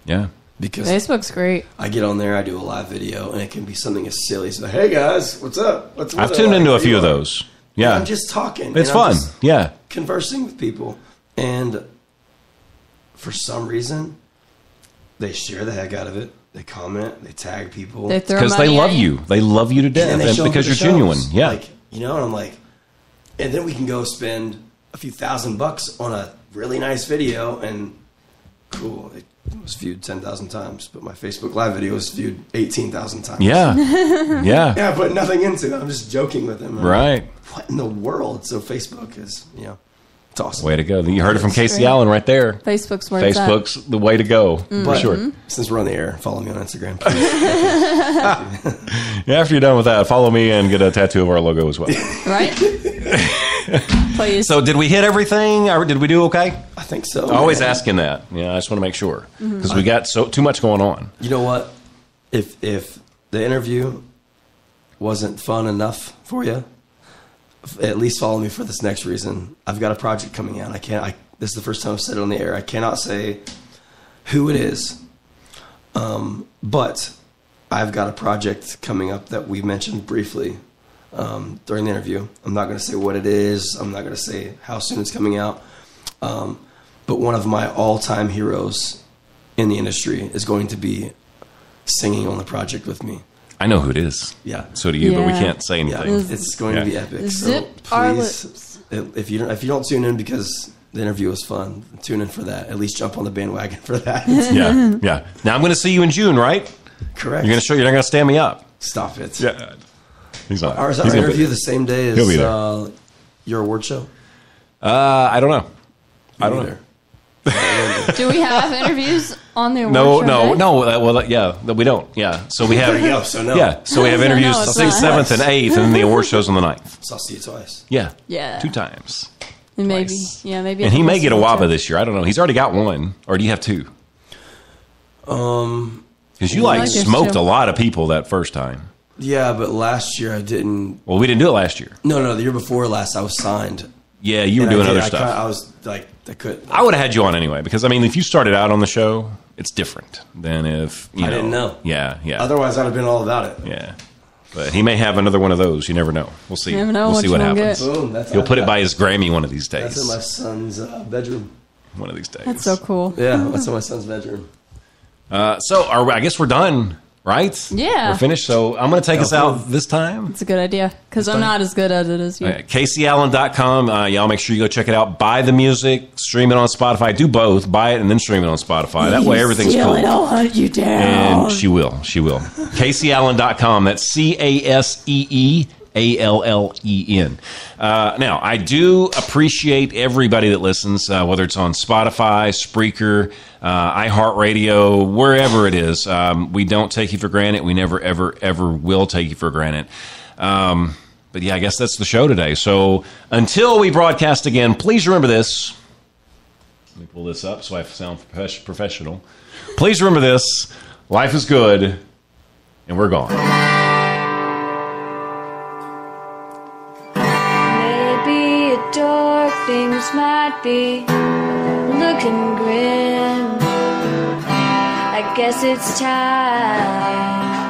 Yeah, because Facebook's great. I get on there, I do a live video, and it can be something as silly as, so, "Hey guys, what's up?" What's, what's I've tuned into a few of those. Yeah, and I'm just talking. It's fun. Yeah, conversing with people, and for some reason, they share the heck out of it. They comment, they tag people because they, they love you. They love you to death, and and because you're genuine. Yeah, like, you know, and I'm like, and then we can go spend a few thousand bucks on a really nice video, and cool. It, It was viewed ten thousand times, but my Facebook Live video was viewed eighteen thousand times. Yeah. yeah. Yeah, I put nothing into it. I'm just joking with him. I'm right. Like, what in the world? So Facebook is, you know, it's awesome. Way to go. You heard it from Casee great. Allen right there. Facebook's where Facebook's at. The way to go. Mm-hmm. For sure. Mm-hmm. Since we're on the air, follow me on Instagram. yeah, after you're done with that, follow me and get a tattoo of our logo as well. Right? Please. So did we hit everything? Did we do okay? I think so. I'm always asking that. Yeah, I just want to make sure because mm-hmm. we got so too much going on. You know what? If if the interview wasn't fun enough for you, at least follow me for this next reason. I've got a project coming out. I can't. I, this is the first time I've said it on the air. I cannot say who it is, um, but I've got a project coming up that we mentioned briefly. Um, during the interview, I'm not going to say what it is. I'm not going to say how soon it's coming out. Um, but one of my all-time heroes in the industry is going to be singing on the project with me. I know who it is. Yeah. So do you, yeah. but we can't say anything. Yeah. It's going yeah. to be epic. Zip so our please, lips. if you don't, if you don't tune in because the interview was fun, tune in for that. At least jump on the bandwagon for that. yeah. Yeah. Now I'm going to see you in June, right? Correct. You're going to show. You're not going to stand me up. Stop it. Yeah. He's on. Ours, He's our interview the same day as uh, your award show? Uh, I don't know. I don't know. Do we have interviews on the award no, show? No, no, no. Uh, well, yeah, we don't. Yeah, so we have. Up, so no. Yeah, so we have interviews no, no, sixth, seventh, and eighth, and then the award show's on the ninth. So I'll see you twice. Yeah, yeah, two times. And maybe, twice. yeah, maybe. And he may get a WOBA this year. I don't know. He's already got one, or do you have two? Um, because you like, like smoked a lot of people that first time. Yeah, but last year I didn't. Well, we didn't do it last year. No, no, the year before last I was signed. Yeah, you were and doing other I stuff. Kinda, I was like, I could. I would have had you on anyway because I mean, if you started out on the show, it's different than if you I know, didn't know. Yeah, yeah. Otherwise, I'd have been all about it. Yeah, but he may have another one of those. You never know. We'll see. You never know. We'll what see what happens. Boom, that's He'll put it by his Grammy one of these days. That's in my son's uh, bedroom. One of these days. That's so cool. Yeah, that's in my son's bedroom. Uh, so, are we, I guess we're done. Right? Yeah. We're finished. So I'm going to take us out this time. It's a good idea because I'm not as good at it as you. Right. Casee Allen dot com. Uh, y'all make sure you go check it out. Buy the music, stream it on Spotify. Do both. Buy it and then stream it on Spotify. That you way everything's cool. It, I'll hunt you down. And she will. She will. Casee Allen dot com. That's C A S E E A L L E N. Uh, now, I do appreciate everybody that listens, uh, whether it's on Spotify, Spreaker, uh, iHeartRadio, wherever it is. Um, we don't take you for granted. We never, ever, ever will take you for granted. Um, but yeah, I guess that's the show today. So until we broadcast again, please remember this. Let me pull this up so I sound professional. Please remember this. Life is good, and we're gone. Things might be looking grim. I guess it's time.